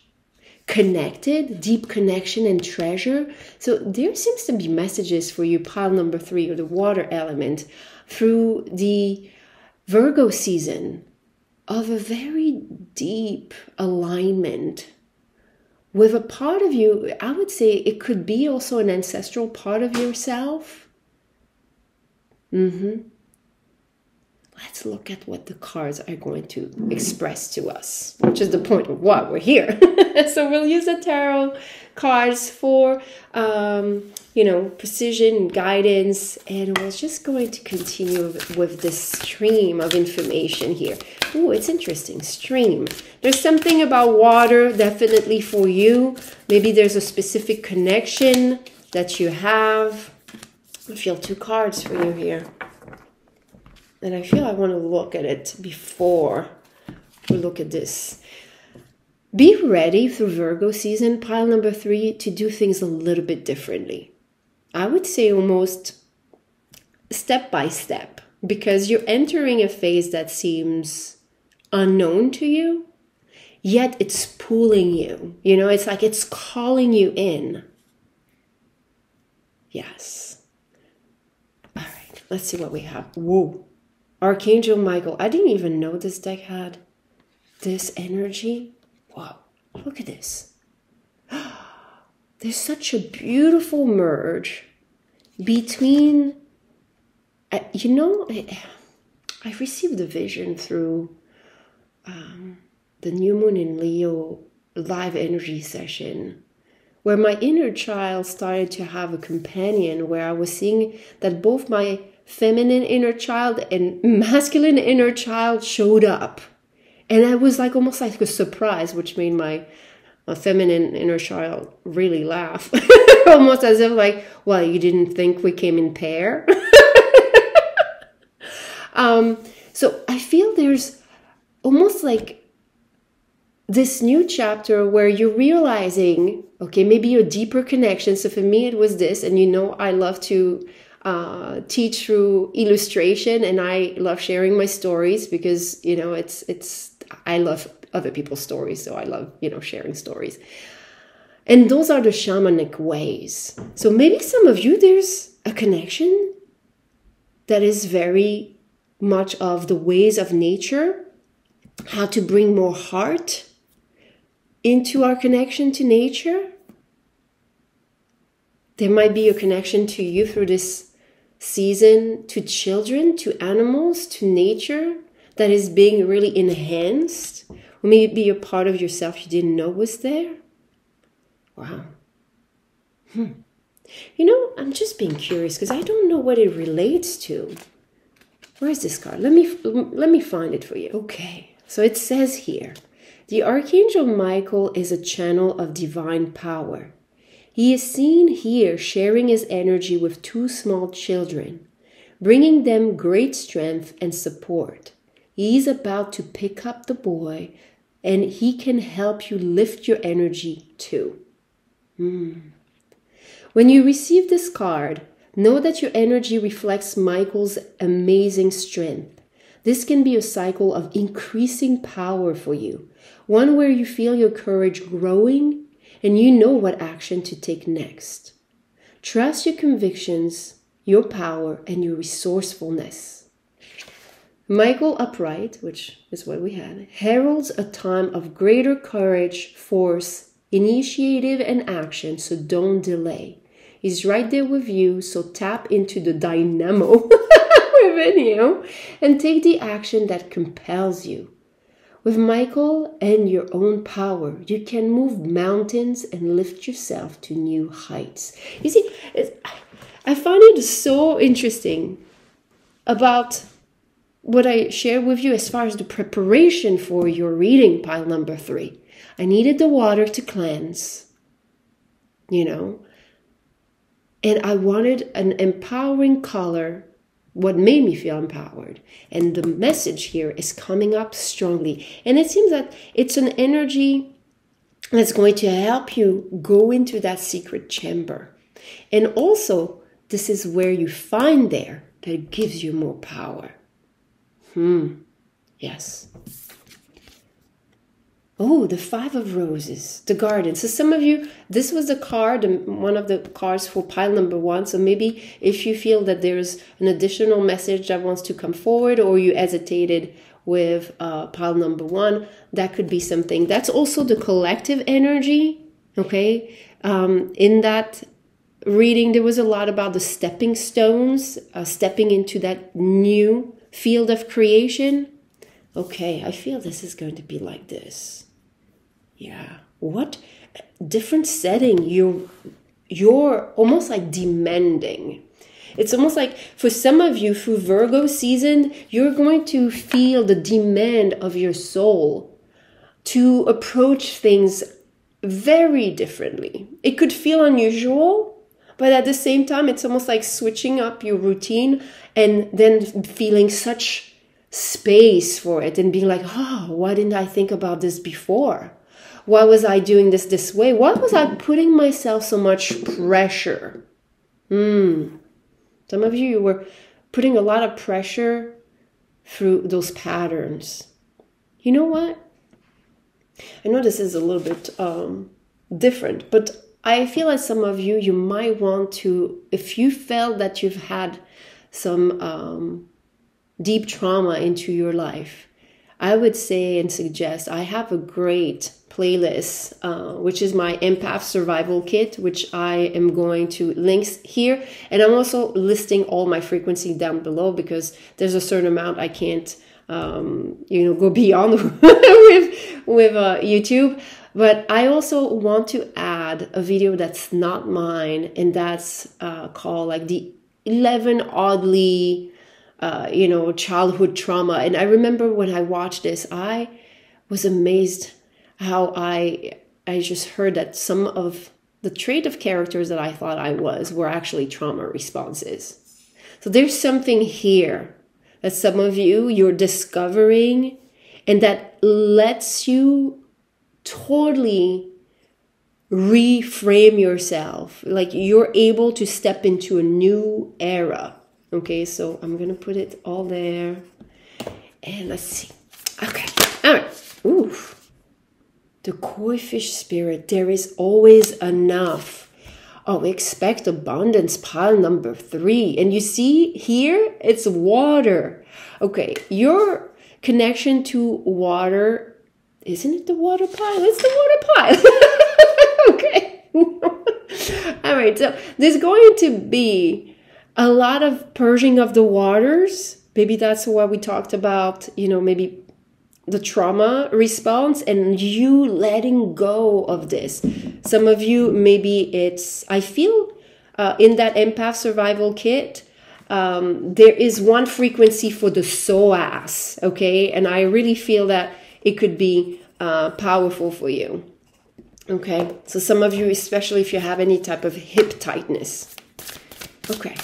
connected, deep connection and treasure. So there seems to be messages for you, pile number 3, or the water element, through the Virgo season of a very deep alignment with a part of you. I would say it could be also an ancestral part of yourself. Let's look at what the cards are going to express to us, which is the point of why we're here. So we'll use the tarot cards for, you know, precision, guidance, and we're just going to continue with this stream of information here. Oh, it's interesting. Stream. There's something about water definitely for you. Maybe there's a specific connection that you have. I feel 2 cards for you here. And I feel I want to look at it before we look at this. Be ready through Virgo season, pile number 3, to do things a little bit differently. I would say almost step by step, because you're entering a phase that seems unknown to you, yet it's pulling you. You know, it's like it's calling you in. Yes. All right, let's see what we have. Whoa. Archangel Michael. I didn't even know this deck had this energy. Wow, look at this. There's such a beautiful merge between, you know, I received a vision through the New Moon in Leo live energy session, where my inner child started to have a companion, where I was seeing that both my feminine inner child and masculine inner child showed up And I was like almost like a surprise, which made my feminine inner child really laugh. Almost as if like, well, you didn't think we came in pair? So I feel there's almost like this new chapter where you're realizing, okay, maybe a deeper connection. So for me, it was this, and you know, I love to teach through illustration, and I love sharing my stories because, you know, I love other people's stories. So I love, you know, sharing stories. And those are the shamanic ways. So maybe some of you, there's a connection that is very much of the ways of nature, how to bring more heart into our connection to nature. There might be a connection to you through this season, to children, to animals, to nature, that is being really enhanced. Or maybe a part of yourself you didn't know was there. Wow. You know, I'm just being curious because I don't know what it relates to. Where is this card? Let me find it for you. Okay, so it says here, the Archangel Michael is a channel of divine power. He is seen here sharing his energy with two small children, bringing them great strength and support. He is about to pick up the boy, and he can help you lift your energy too. When you receive this card, know that your energy reflects Michael's amazing strength. This can be a cycle of increasing power for you, one where you feel your courage growing and you know what action to take next. Trust your convictions, your power, and your resourcefulness. Michael upright, which is what we had, heralds a time of greater courage, force, initiative, and action, so don't delay. He's right there with you, so tap into the dynamo within you and take the action that compels you. With Michael and your own power, you can move mountains and lift yourself to new heights. You see, I find it so interesting about what I share with you as far as the preparation for your reading, pile number 3. I needed the water to cleanse, you know, and I wanted an empowering color, what made me feel empowered. And the message here is coming up strongly. And it seems that it's an energy that's going to help you go into that secret chamber. And also, this is where you find there that gives you more power. Yes. Oh, the 5 of Roses, the garden. So some of you, this was the card, one of the cards for pile number 1. So maybe if you feel that there's an additional message that wants to come forward, or you hesitated with pile number 1, that could be something. That's also the collective energy, okay? In that reading, there was a lot about the stepping stones, stepping into that new field of creation. Okay, I feel this is going to be like this. Yeah. What different setting you're almost like demanding. It's almost like for some of you through Virgo season, you're going to feel the demand of your soul to approach things very differently. It could feel unusual, but at the same time, it's almost like switching up your routine and then feeling such space for it and being like, oh, why didn't I think about this before? Why was I doing this way? Why was I putting myself so much pressure? Some of you were putting a lot of pressure through those patterns. You know what? I know this is a little bit different, but I feel like some of you, you might want to, if you felt that you've had some deep trauma into your life, I would say and suggest, I have a great playlist, which is my Empath Survival Kit, which I am going to link here. And I'm also listing all my frequency down below because there's a certain amount I can't, you know, go beyond with YouTube. But I also want to add a video that's not mine, and that's called like the 11 oddly, you know, childhood trauma. And I remember when I watched this, I was amazed how I just heard that some of the trait of characters that I thought I was were actually trauma responses. So there's something here that some of you, you're discovering, and that lets you totally reframe yourself. Like you're able to step into a new era. Okay, so I'm going to put it all there. And let's see. Okay, all right. Ooh. The koi fish spirit, there is always enough. Oh, expect abundance, pile number 3. And you see here, it's water. Okay, your connection to water, isn't it the water pile? It's the water pile. Okay. All right, so there's going to be a lot of purging of the waters. Maybe that's what we talked about, you know, maybe the trauma response and you letting go of this. Some of you, maybe it's, I feel in that empath survival kit, there is one frequency for the Psoas, okay? And I really feel that it could be powerful for you, okay? So some of you, especially if you have any type of hip tightness. Okay,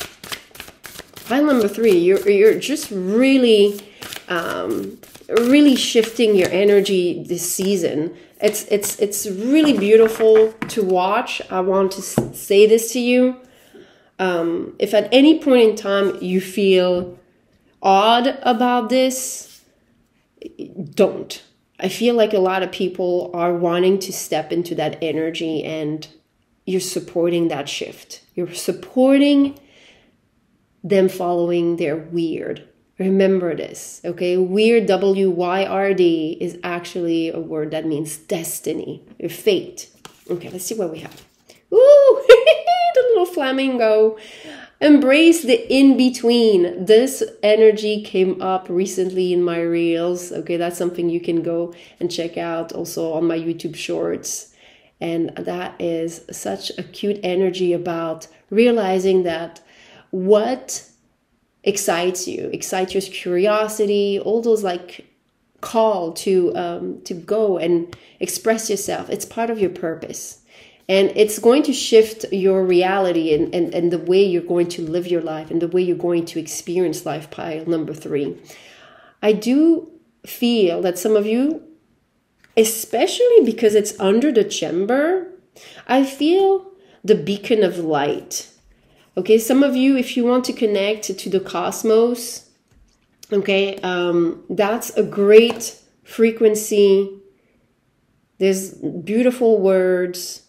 pile number 3, you're just really, really shifting your energy this season. It's really beautiful to watch. I want to say this to you. If at any point in time you feel odd about this, don't. I feel like a lot of people are wanting to step into that energy, and you're supporting that shift. You're supporting them following their weird. Remember this, okay? Weird, W-Y-R-D, is actually a word that means destiny, or fate. Okay, let's see what we have. Ooh, the little flamingo. Embrace the in-between. This energy came up recently in my reels. Okay, that's something you can go and check out also on my YouTube shorts. And that is such a cute energy about realizing that what excites you, excites your curiosity, all those like call to go and express yourself. It's part of your purpose. And it's going to shift your reality and the way you're going to live your life and the way you're going to experience life, pile number 3. I do feel that some of you, especially because it's under the chamber, I feel the beacon of light. Okay, some of you, if you want to connect to the cosmos, okay, that's a great frequency. There's beautiful words,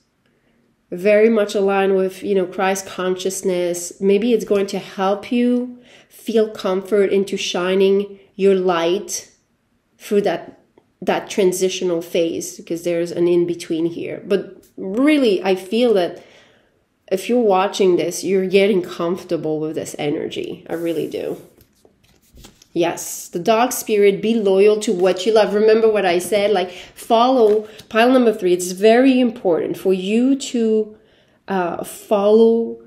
very much aligned with, you know, Christ consciousness. Maybe it's going to help you feel comfort into shining your light through that transitional phase, because there's an in-between here. But really, I feel that if you're watching this, you're getting comfortable with this energy. I really do. Yes, the dog spirit, be loyal to what you love. Remember what I said, like follow pile number 3. It's very important for you to follow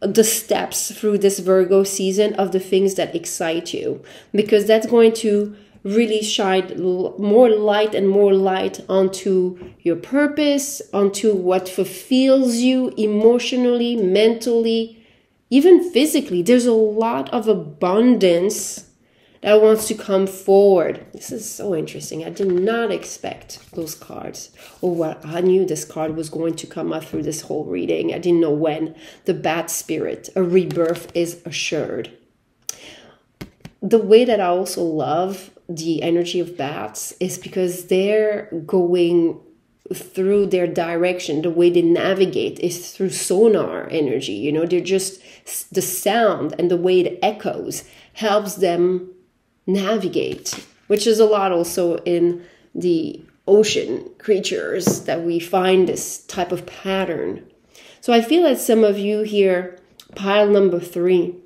the steps through this Virgo season of the things that excite you, because that's going to really shine more light onto your purpose, onto what fulfills you emotionally, mentally, even physically. There's a lot of abundance that wants to come forward. This is so interesting. I did not expect those cards. Oh, well, I knew this card was going to come up through this whole reading. I didn't know when. The bat spirit, a rebirth is assured. The way that I also love the energy of bats is because they're going through their direction. The way they navigate is through sonar energy. You know, they're just, the sound and the way it echoes helps them navigate, which is a lot also in the ocean creatures that we find this type of pattern. So I feel like some of you here, pile number 3,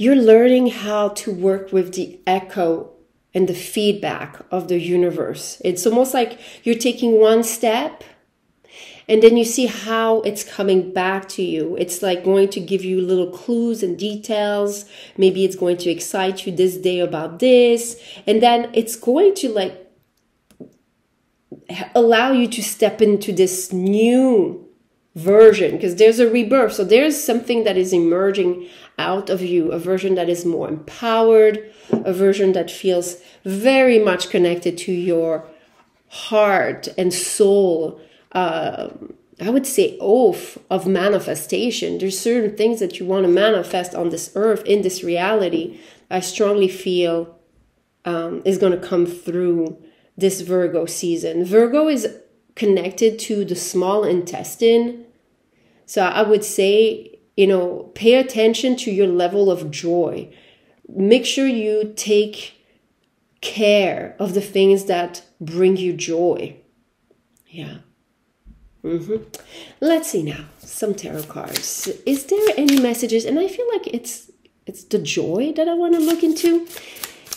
you're learning how to work with the echo and the feedback of the universe. It's almost like you're taking one step and then you see how it's coming back to you. It's like going to give you little clues and details. Maybe it's going to excite you this day about this. And then it's going to like allow you to step into this new version, because there's a rebirth. So there's something that is emerging out of you, a version that is more empowered, a version that feels very much connected to your heart and soul, I would say oath of manifestation. There's certain things that you want to manifest on this earth, in this reality. I strongly feel is going to come through this Virgo season. Virgo is connected to the small intestine. So I would say, you know, pay attention to your level of joy. Make sure you take care of the things that bring you joy. Yeah. Let's see now some tarot cards. Is there any messages? And I feel like it's the joy that I want to look into.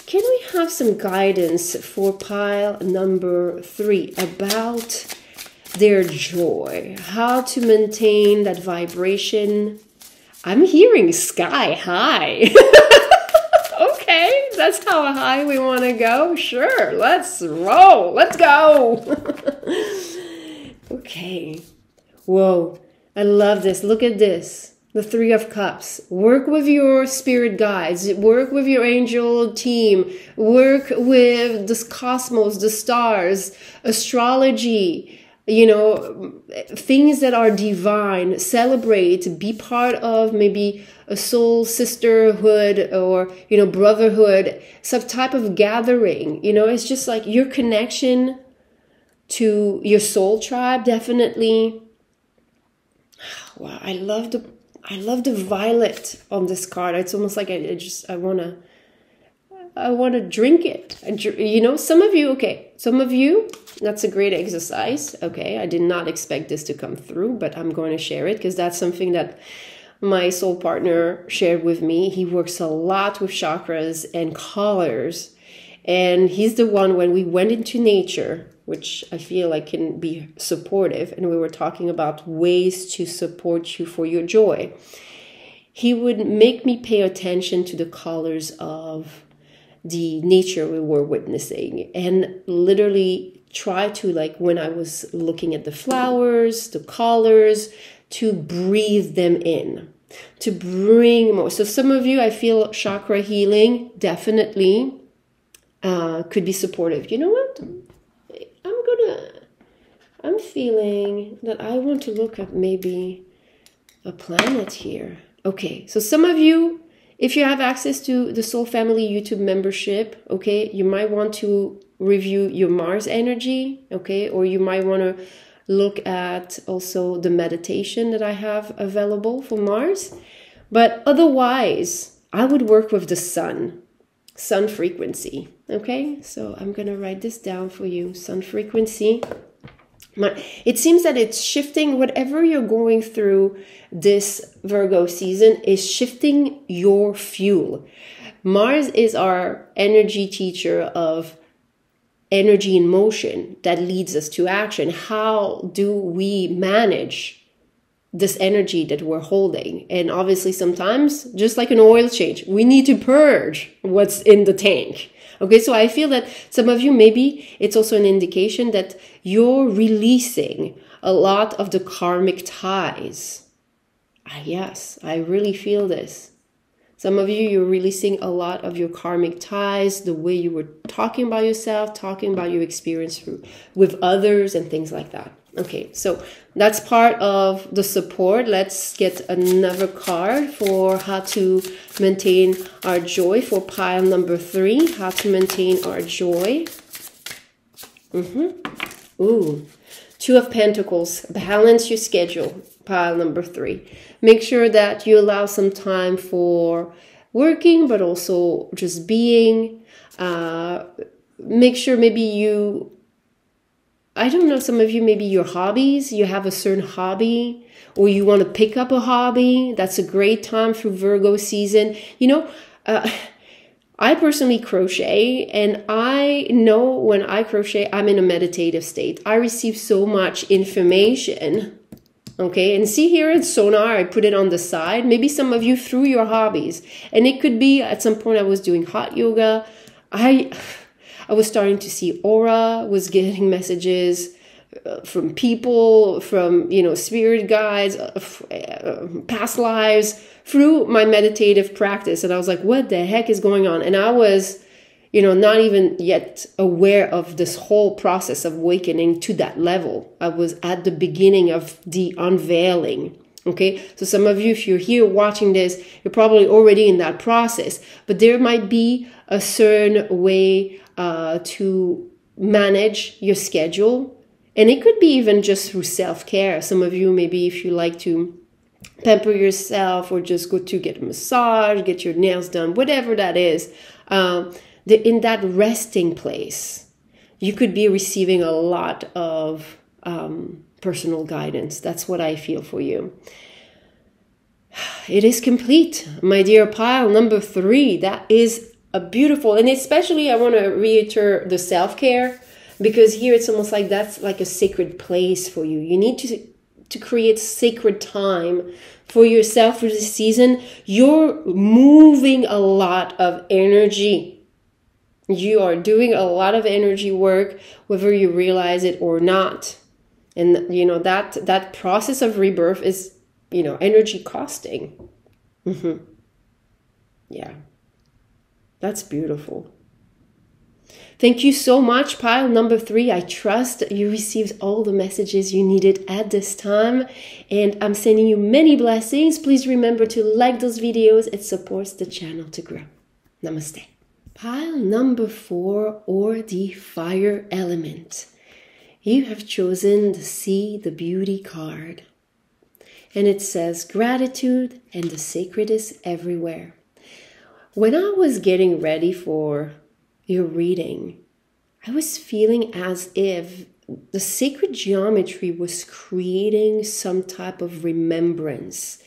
Can we have some guidance for pile number 3 about their joy? How to maintain that vibration? I'm hearing sky high. Okay, that's how high we want to go. Sure, let's roll. Let's go. Okay. Whoa, I love this. Look at this. The 3 of Cups. Work with your spirit guides. Work with your angel team. Work with this cosmos, the stars, astrology, you know, things that are divine. Celebrate. Be part of maybe a soul sisterhood or, you know, brotherhood, some type of gathering. You know, it's just like your connection to your soul tribe, definitely. Wow, I love the violet on this card. It's almost like I wanna drink it. You know, some of you, okay, some of you, that's a great exercise. Okay, I did not expect this to come through, but I'm going to share it because that's something that my soul partner shared with me. He works a lot with chakras and colors, and he's the one when we went into nature, which I feel like can be supportive, and we were talking about ways to support you for your joy. He would make me pay attention to the colors of the nature we were witnessing, and literally try to, like, when I was looking at the flowers, the colors, to breathe them in, to bring more. So some of you, I feel chakra healing definitely could be supportive. You know what? I'm feeling that I want to look at maybe a planet here. Okay, so some of you, if you have access to the Soul Family YouTube membership, okay, you might want to review your Mars energy, okay, or you might want to look at also the meditation that I have available for Mars. But otherwise, I would work with the sun frequency, okay? So I'm going to write this down for you, sun frequency. It seems that it's shifting. Whatever you're going through this Virgo season is shifting your fuel. Mars is our energy teacher of energy in motion that leads us to action. How do we manage this energy that we're holding? And obviously sometimes, just like an oil change, we need to purge what's in the tank. Okay, so I feel that some of you, maybe it's also an indication that you're releasing a lot of the karmic ties. Yes, I really feel this. Some of you, you're releasing a lot of your karmic ties, the way you were talking about yourself, talking about your experience with others and things like that. Okay, so that's part of the support. Let's get another card for how to maintain our joy for pile number 3. How to maintain our joy. Ooh, 2 of Pentacles. Balance your schedule, pile number 3. Make sure that you allow some time for working, but also just being. Make sure maybe you... I don't know, some of you, maybe your hobbies, you have a certain hobby or you want to pick up a hobby. That's a great time through Virgo season. You know, I personally crochet, and I know when I crochet, I'm in a meditative state. I receive so much information. Okay, and see here it's sonar, I put it on the side. Maybe some of you through your hobbies, and it could be at some point I was doing hot yoga. I I was starting to see aura, was getting messages from people, from, you know, spirit guides, past lives, through my meditative practice. And I was like, what the heck is going on? And I was, you know, not even yet aware of this whole process of awakening to that level. I was at the beginning of the unveiling. Okay, so some of you, if you're here watching this, you're probably already in that process, but there might be a certain way to manage your schedule. And it could be even just through self-care. Some of you, maybe if you like to pamper yourself or just go to get a massage, get your nails done, whatever that is, in that resting place, you could be receiving a lot of personal guidance. That's what I feel for you. It is complete, my dear pile. Number 3, that is a beautiful, and especially I want to reiterate the self-care, because here it's almost like that's like a sacred place for you. You need to create sacred time for yourself for this season. You're moving a lot of energy. You are doing a lot of energy work, whether you realize it or not. And, you know, that process of rebirth is, you know, energy costing. Mm-hmm. Yeah, that's beautiful. Thank you so much, pile number 3. I trust you received all the messages you needed at this time. And I'm sending you many blessings. Please remember to like those videos. It supports the channel to grow. Namaste. Pile number 4, or the fire element. You have chosen the See the Beauty card. And it says gratitude and the sacred is everywhere. When I was getting ready for your reading, I was feeling as if the sacred geometry was creating some type of remembrance.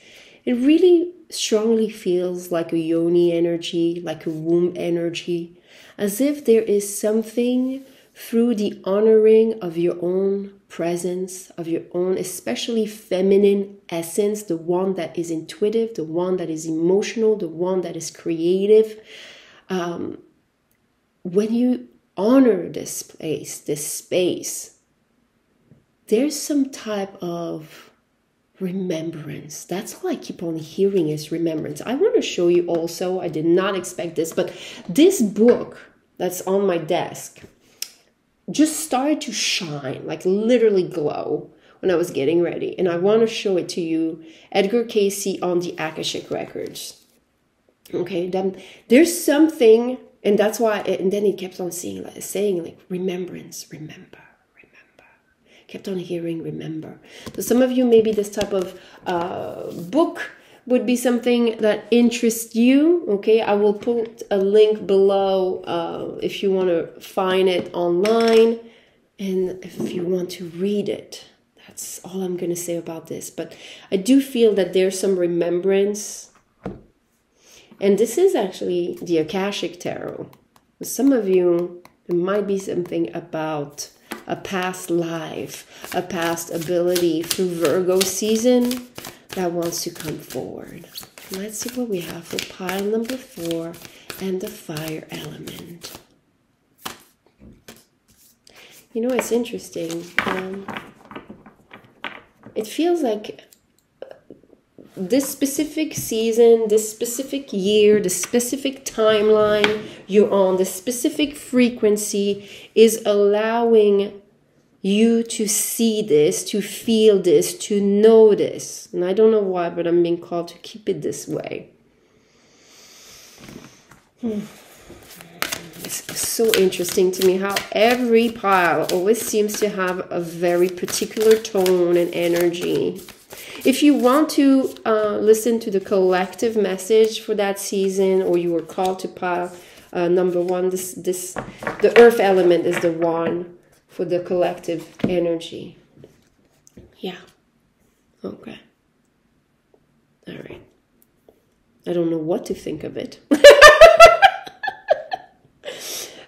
It really strongly feels like a yoni energy, like a womb energy, as if there is something through the honoring of your own presence, of your own, especially feminine essence, the one that is intuitive, the one that is emotional, the one that is creative. When you honor this place, this space, there's some type of remembrance. That's all I keep on hearing is remembrance. I want to show you also, I did not expect this, but this book that's on my desk just started to shine, like literally glow, when I was getting ready. And I want to show it to you, Edgar Cayce on the Akashic records. Okay, then there's something, and that's why, and then he kept on saying like, remembrance, remember. Kept on hearing remember. So some of you, maybe this type of book would be something that interests you. Okay, I will put a link below if you want to find it online and if you want to read it. That's all I'm going to say about this. But I do feel that there's some remembrance. And this is actually the Akashic Tarot. For some of you, it might be something about a past life, a past ability through Virgo season that wants to come forward. Let's see what we have for pile number 4 and the fire element. You know, it's interesting. It feels like this specific season, this specific year, this specific timeline you're on, this specific frequency is allowing you to see this, to feel this, to know this. And I don't know why, but I'm being called to keep it this way. It's so interesting to me how every pile always seems to have a very particular tone and energy. If you want to listen to the collective message for that season, or you were called to pile number 1, the earth element is the one for the collective energy. Yeah. Okay. All right. I don't know what to think of it.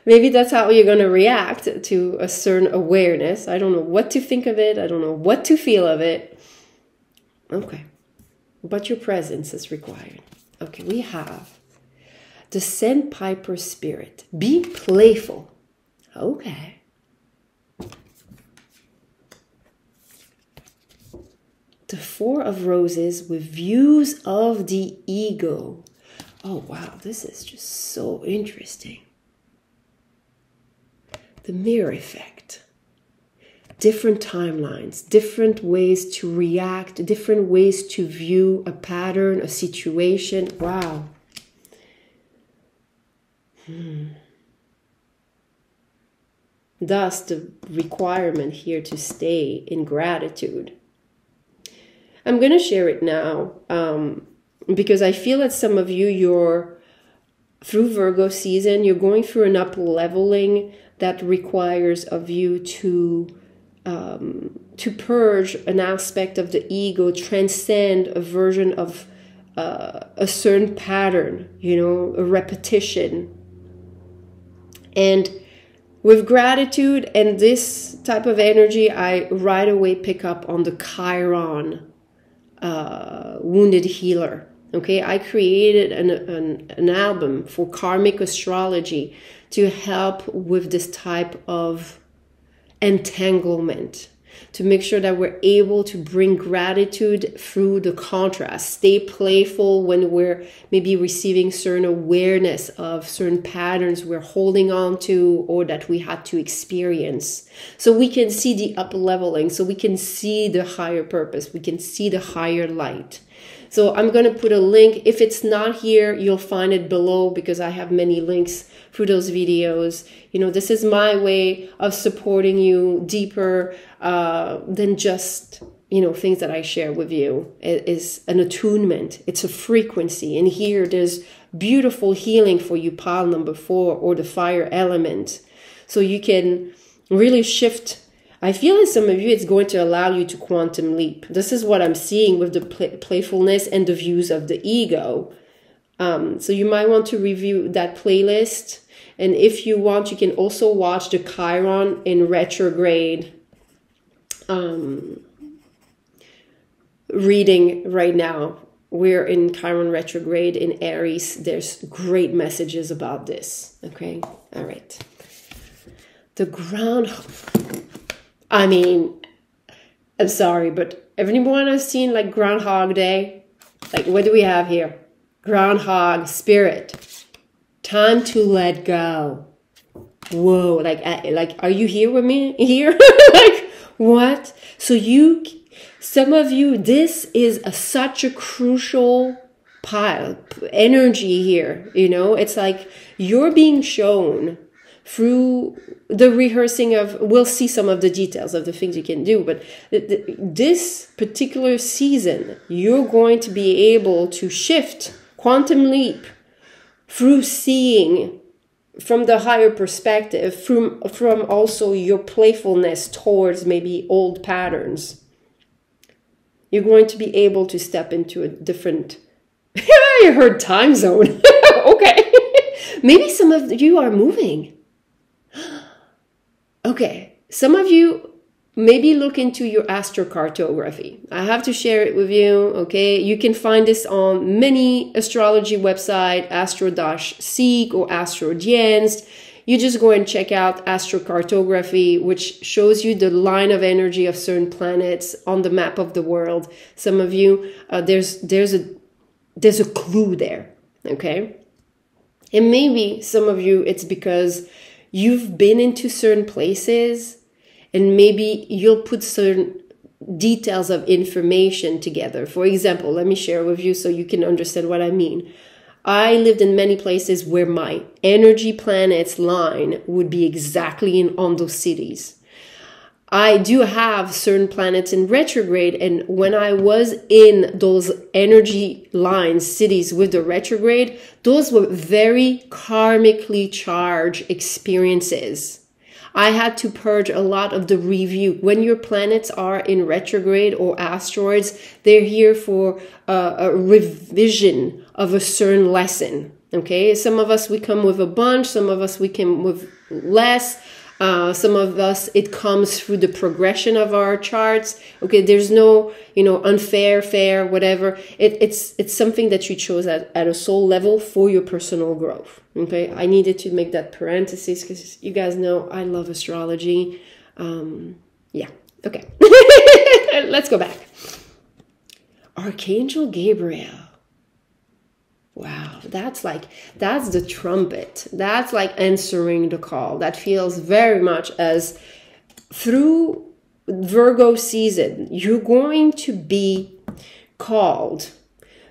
Maybe that's how you're going to react to a certain awareness. I don't know what to think of it. I don't know what to feel of it. Okay, but your presence is required. Okay, we have the sandpiper spirit. Be playful. Okay. The Four of Roses with views of the ego. Oh, wow. This is just so interesting. The mirror effect. Different timelines, different ways to react, different ways to view a pattern, a situation. Wow. Thus, the requirement here to stay in gratitude. I'm going to share it now because I feel that some of you, you're through Virgo season, you're going through an up-leveling that requires of you to purge an aspect of the ego, transcend a version of a certain pattern, you know, a repetition. And with gratitude and this type of energy, I right away pick up on the Chiron, wounded healer. Okay, I created an album for karmic astrology to help with this type of entanglement, to make sure that we're able to bring gratitude through the contrast, stay playful when we're maybe receiving certain awareness of certain patterns we're holding on to or that we had to experience. So we can see the up leveling, so we can see the higher purpose, we can see the higher light. So I'm going to put a link. If it's not here, you'll find it below because I have many links through those videos. You know, this is my way of supporting you deeper than just, you know, things that I share with you. It is an attunement. It's a frequency. And here there's beautiful healing for you, pile number 4 or the fire element. So you can really shift. I feel in some of you, it's going to allow you to quantum leap. This is what I'm seeing with the playfulness and the views of the ego. So you might want to review that playlist. And if you want, you can also watch the Chiron in retrograde reading right now. We're in Chiron retrograde in Aries. There's great messages about this. Okay. All right. The Groundhog. I mean, I'm sorry, but everyone has seen like Groundhog Day. Like, what do we have here? Groundhog spirit. Time to let go. Whoa, like, are you here with me? Here? Like, what? So you, some of you, this is such a crucial pile, energy here, you know? It's like you're being shown through the rehearsing of, we'll see some of the details of the things you can do, but this particular season, you're going to be able to shift, quantum leap, through seeing from the higher perspective, from also your playfulness towards maybe old patterns. You're going to be able to step into a different, I heard time zone, okay. Maybe some of you are moving. Okay, some of you maybe look into your astral cartography. I have to share it with you, okay? You can find this on many astrology websites, astro-seek or astro-dienst. You just go and check out astral cartography, which shows you the line of energy of certain planets on the map of the world. Some of you, there's a clue there, okay? And maybe some of you, it's because you've been into certain places and maybe you'll put certain details of information together. For example, let me share with you so you can understand what I mean. I lived in many places where my energy planets line would be exactly on those cities. I do have certain planets in retrograde, and when I was in those energy lines, cities with the retrograde, those were very karmically charged experiences. I had to purge a lot of the review. When your planets are in retrograde or asteroids, they're here for a revision of a certain lesson, okay? Some of us, we come with a bunch. Some of us, we come with less. Some of us, it comes through the progression of our charts. Okay, there's no, you know, unfair, fair, whatever. It's something that you chose at a soul level for your personal growth. Okay, I needed to make that parenthesis because you guys know I love astrology. Yeah, okay. Let's go back. Archangel Gabriel. Wow, that's the trumpet. That's like answering the call. That feels very much as through Virgo season, you're going to be called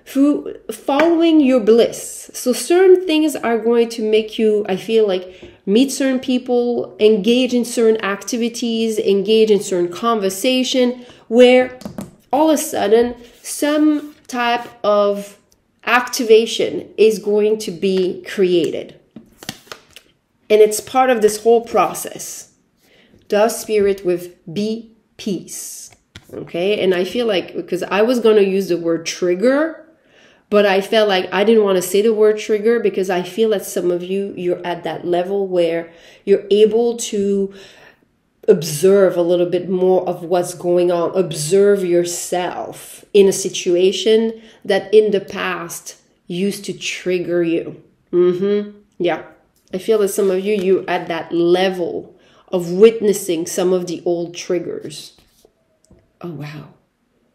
through following your bliss. So certain things are going to make you, I feel like, meet certain people, engage in certain activities, engage in certain conversation, where all of a sudden some type of activation is going to be created. And it's part of this whole process. Does spirit with be peace. Okay. And I feel like, because I was going to use the word trigger, but I felt like I didn't want to say the word trigger, because I feel that some of you, you're at that level where you're able to observe a little bit more of what's going on. Observe yourself in a situation that in the past used to trigger you. Yeah, I feel that some of you, you're at that level of witnessing some of the old triggers. Oh, wow.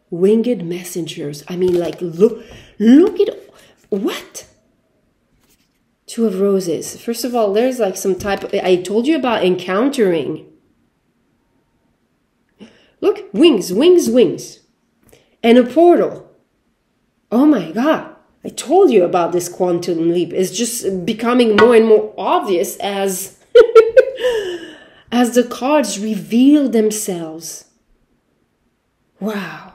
Winged messengers. I mean, like, look at what? Two of Roses. First of all, there's like some type of, I told you about encountering. Look, wings, wings, wings, and a portal. Oh my God, I told you about this quantum leap. It's just becoming more and more obvious as, as the cards reveal themselves. Wow.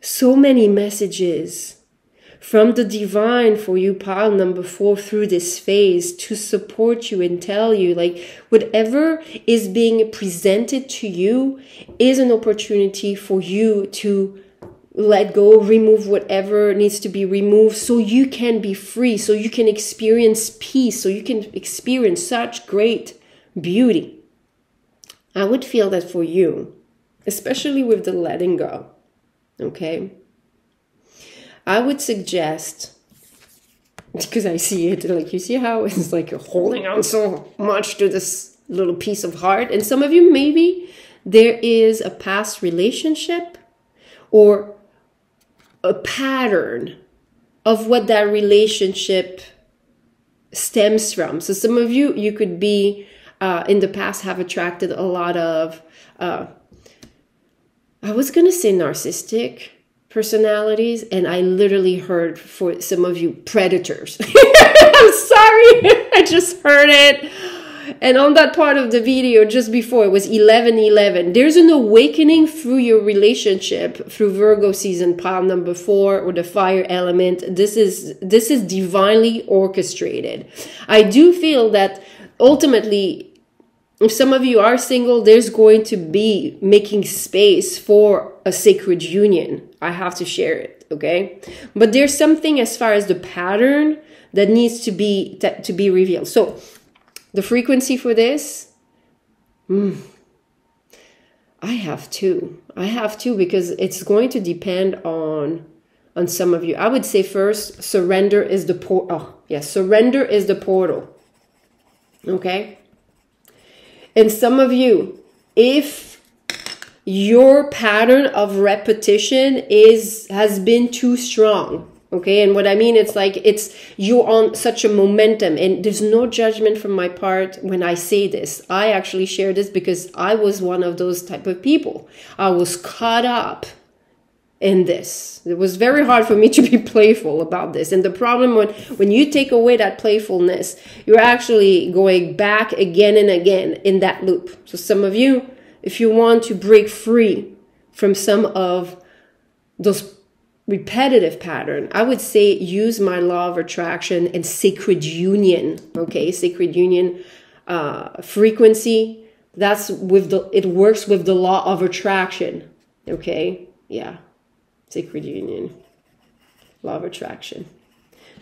So many messages from the divine for you, pile number 4, through this phase to support you and tell you, like, whatever is being presented to you is an opportunity for you to let go, remove whatever needs to be removed, so you can be free, so you can experience peace, so you can experience such great beauty. I would feel that for you, especially with the letting go, okay? I would suggest, because I see it, like, you see how it's like you're holding on so much to this little piece of heart. And some of you, maybe there is a past relationship or a pattern of what that relationship stems from. So some of you, you could be in the past have attracted a lot of, I was going to say narcissistic personalities, and I literally heard, for some of you, predators. I'm sorry, I just heard it. And on that part of the video just before, it was 11:11. There's an awakening through your relationship, through Virgo season, pile number 4, or the fire element. This is divinely orchestrated. I do feel that ultimately, if some of you are single, there's going to be making space for a sacred union. I have to share it, okay? But there's something as far as the pattern that needs to be revealed. So the frequency for this, I have to, because it's going to depend on some of you. I would say first, surrender is the portal. Oh, yeah, surrender is the portal, okay? And some of you, if your pattern of repetition has been too strong, okay? And what I mean, it's like, it's, you're on such a momentum, and there's no judgment from my part when I say this. I actually share this because I was one of those type of people. I was caught up in this. It was very hard for me to be playful about this. And the problem, when you take away that playfulness, you're actually going back again and again in that loop. So some of you, if you want to break free from some of those repetitive pattern, I would say use my law of attraction and sacred union. Okay, sacred union frequency. That's with the, it works with the law of attraction. Okay, yeah. Sacred union, law of attraction.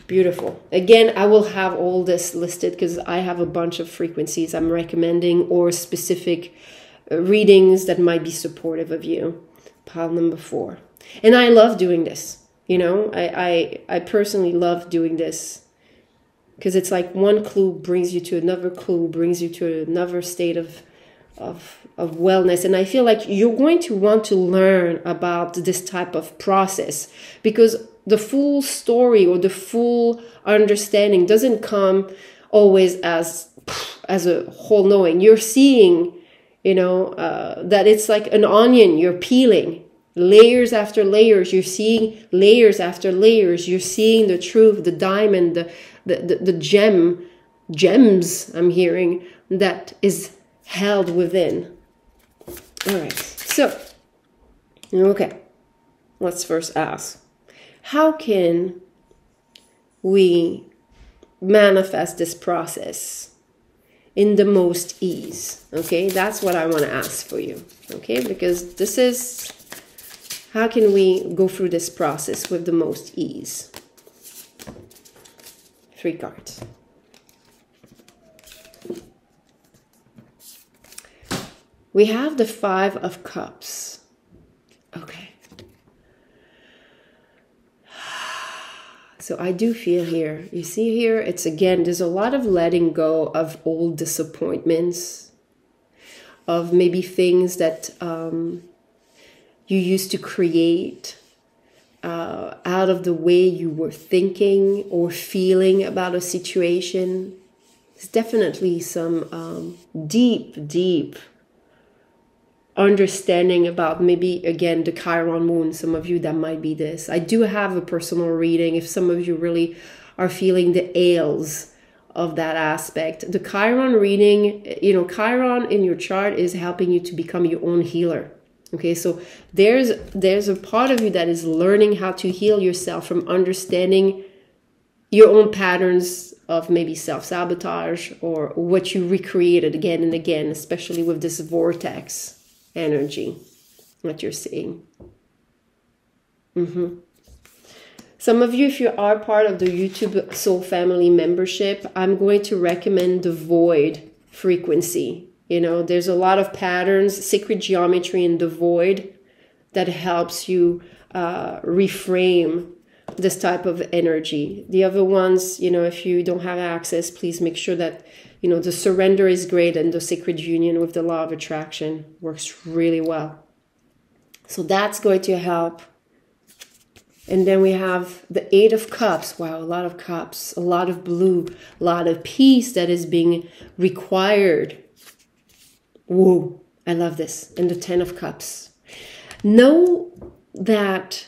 Beautiful. Again, I will have all this listed because I have a bunch of frequencies I'm recommending or specific readings that might be supportive of you. Pile number 4. And I love doing this. You know, I personally love doing this because it's like one clue brings you to another clue, brings you to another state of wellness. And I feel like you're going to want to learn about this type of process, because the full story or the full understanding doesn't come always as a whole knowing. You're seeing, you know, that it's like an onion. You're peeling layers after layers. You're seeing layers after layers. You're seeing the truth, the diamond, the gems I'm hearing that is held within. All right, so, okay, let's first ask, how can we manifest this process in the most ease? Okay, that's what I want to ask for you, okay, because this is, how can we go through this process with the most ease? 3 cards. We have the 5 of Cups. Okay. So I do feel here, you see here, it's again, there's a lot of letting go of old disappointments, of maybe things that you used to create out of the way you were thinking or feeling about a situation. There's definitely some deep understanding about maybe, again, the Chiron moon. Some of you, that might be this. I do have a personal reading if some of you really are feeling the ails of that aspect. The Chiron reading, you know, Chiron in your chart is helping you to become your own healer. Okay, so there's a part of you that is learning how to heal yourself from understanding your own patterns of maybe self-sabotage or what you recreated again and again, especially with this vortex energy that you're seeing. Some of you, if you are part of the YouTube Soul Family membership, I'm going to recommend the void frequency. You know, there's a lot of patterns, sacred geometry in the void that helps you reframe this type of energy. The other ones, you know, if you don't have access, please make sure that, you know, the surrender is great and the sacred union with the law of attraction works really well. So that's going to help. And then we have the 8 of Cups. Wow, a lot of cups, a lot of blue, a lot of peace that is being required. Whoa, I love this. And the 10 of Cups. Know that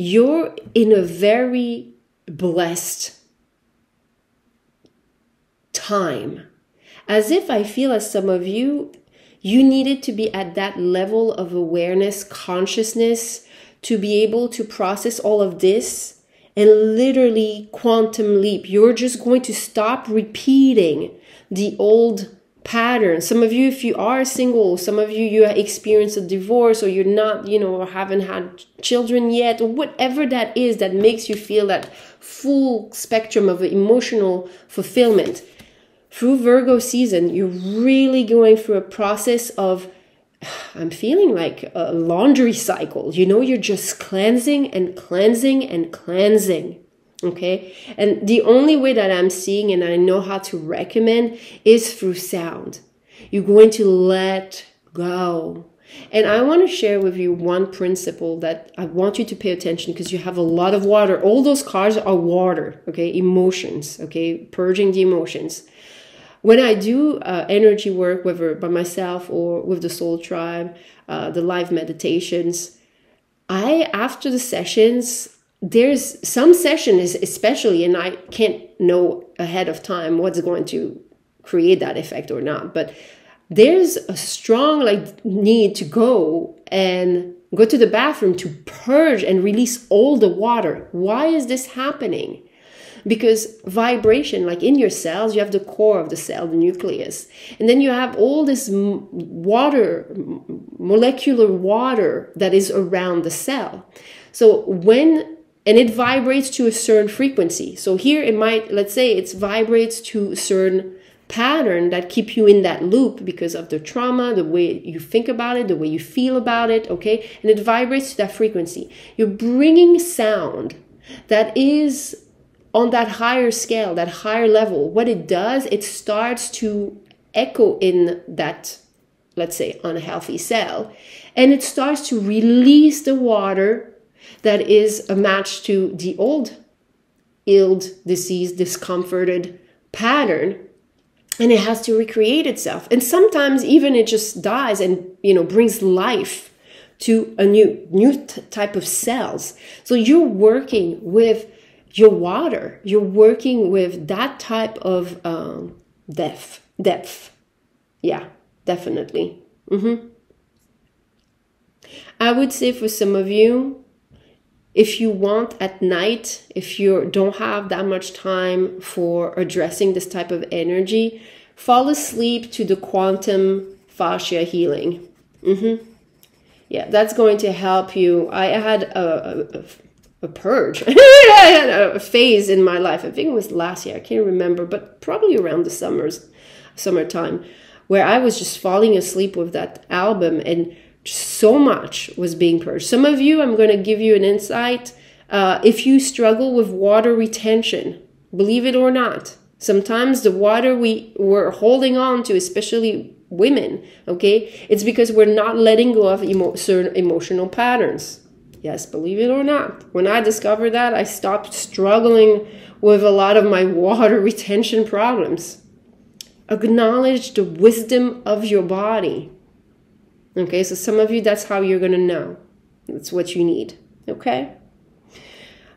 you're in a very blessed time. As if I feel, as some of you, you needed to be at that level of awareness, consciousness, to be able to process all of this and literally quantum leap. You're just going to stop repeating the old pattern. Some of you, if you are single, some of you, you experienced a divorce, or you're not, you know, or haven't had children yet, or whatever that is that makes you feel that full spectrum of emotional fulfillment. Through Virgo season, you're really going through a process of, I'm feeling like a laundry cycle. You know, you're just cleansing and cleansing and cleansing. Okay, and the only way that I'm seeing and I know how to recommend is through sound. You're going to let go. And I want to share with you one principle that I want you to pay attention, because you have a lot of water. All those cards are water, okay, emotions, okay, purging the emotions. When I do energy work, whether by myself or with the Soul Tribe, the live meditations, after the sessions, there's some session is especially, and I can't know ahead of time what's going to create that effect or not, but there's a strong like need to go to the bathroom to purge and release all the water. Why is this happening? Because vibration, like in your cells, you have the core of the cell, the nucleus, and then you have all this water, molecular water that is around the cell. So when and it vibrates to a certain frequency. So here it might, let's say it vibrates to a certain pattern that keep you in that loop because of the trauma, the way you think about it, the way you feel about it, okay? And it vibrates to that frequency. You're bringing sound that is on that higher scale, that higher level. What it does, it starts to echo in that, let's say, unhealthy cell, and it starts to release the water that is a match to the old, ill, diseased, discomforted pattern. And it has to recreate itself. And sometimes even it just dies and, you know, brings life to a new type of cells. So you're working with your water. You're working with that type of depth. Yeah, definitely. I would say for some of you, if you want at night, if you don't have that much time for addressing this type of energy, fall asleep to the quantum fascia healing. Yeah, that's going to help you. I had a purge, I had a phase in my life. I think it was last year, I can't remember, but probably around the summertime, where I was just falling asleep with that album and so much was being purged. Some of you, I'm going to give you an insight. If you struggle with water retention, believe it or not, sometimes the water we were holding on to, especially women, okay, it's because we're not letting go of certain emotional patterns. Yes, believe it or not. When I discovered that, I stopped struggling with a lot of my water retention problems. Acknowledge the wisdom of your body. Okay, so some of you, that's how you're going to know. That's what you need, okay?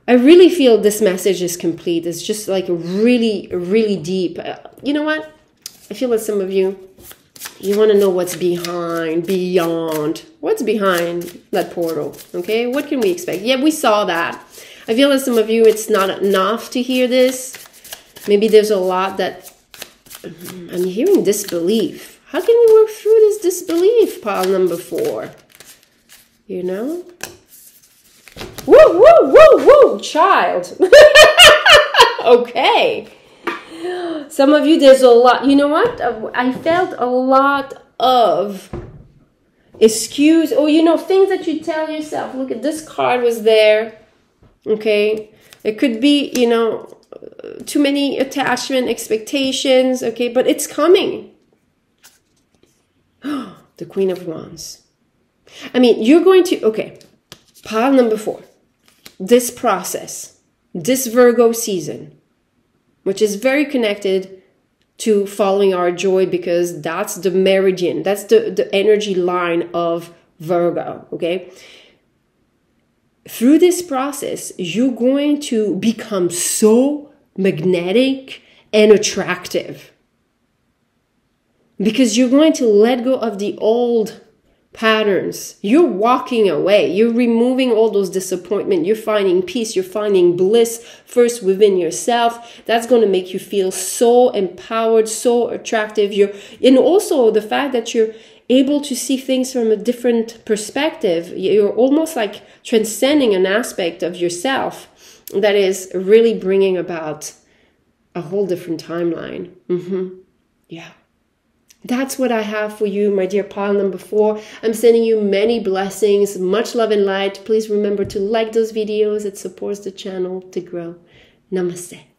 I really feel this message is complete. It's just like really, really deep. You know what? I feel that like some of you, you want to know what's beyond. What's behind that portal, okay? What can we expect? Yeah, we saw that. I feel that like some of you, it's not enough to hear this. Maybe there's a lot that I'm hearing disbelief. How can we work through this disbelief, pile number 4? You know? Woo, woo, woo, woo, child. Okay. Some of you, there's a lot. You know what? I felt a lot of excuse. Oh, you know, things that you tell yourself. Look at this card was there. Okay. It could be, you know, too many attachment expectations. Okay. But it's coming. The Queen of Wands. I mean, you're going to, okay, pile number 4, this process, this Virgo season, which is very connected to following our joy, because that's the meridian, that's the energy line of Virgo, okay? Through this process, you're going to become so magnetic and attractive, because you're going to let go of the old patterns. You're walking away. You're removing all those disappointments. You're finding peace. You're finding bliss first within yourself. That's going to make you feel so empowered, so attractive. And also the fact that you're able to see things from a different perspective. You're almost like transcending an aspect of yourself that is really bringing about a whole different timeline. Yeah. That's what I have for you, my dear pile number 4. I'm sending you many blessings, much love and light. Please remember to like those videos. It supports the channel to grow. Namaste.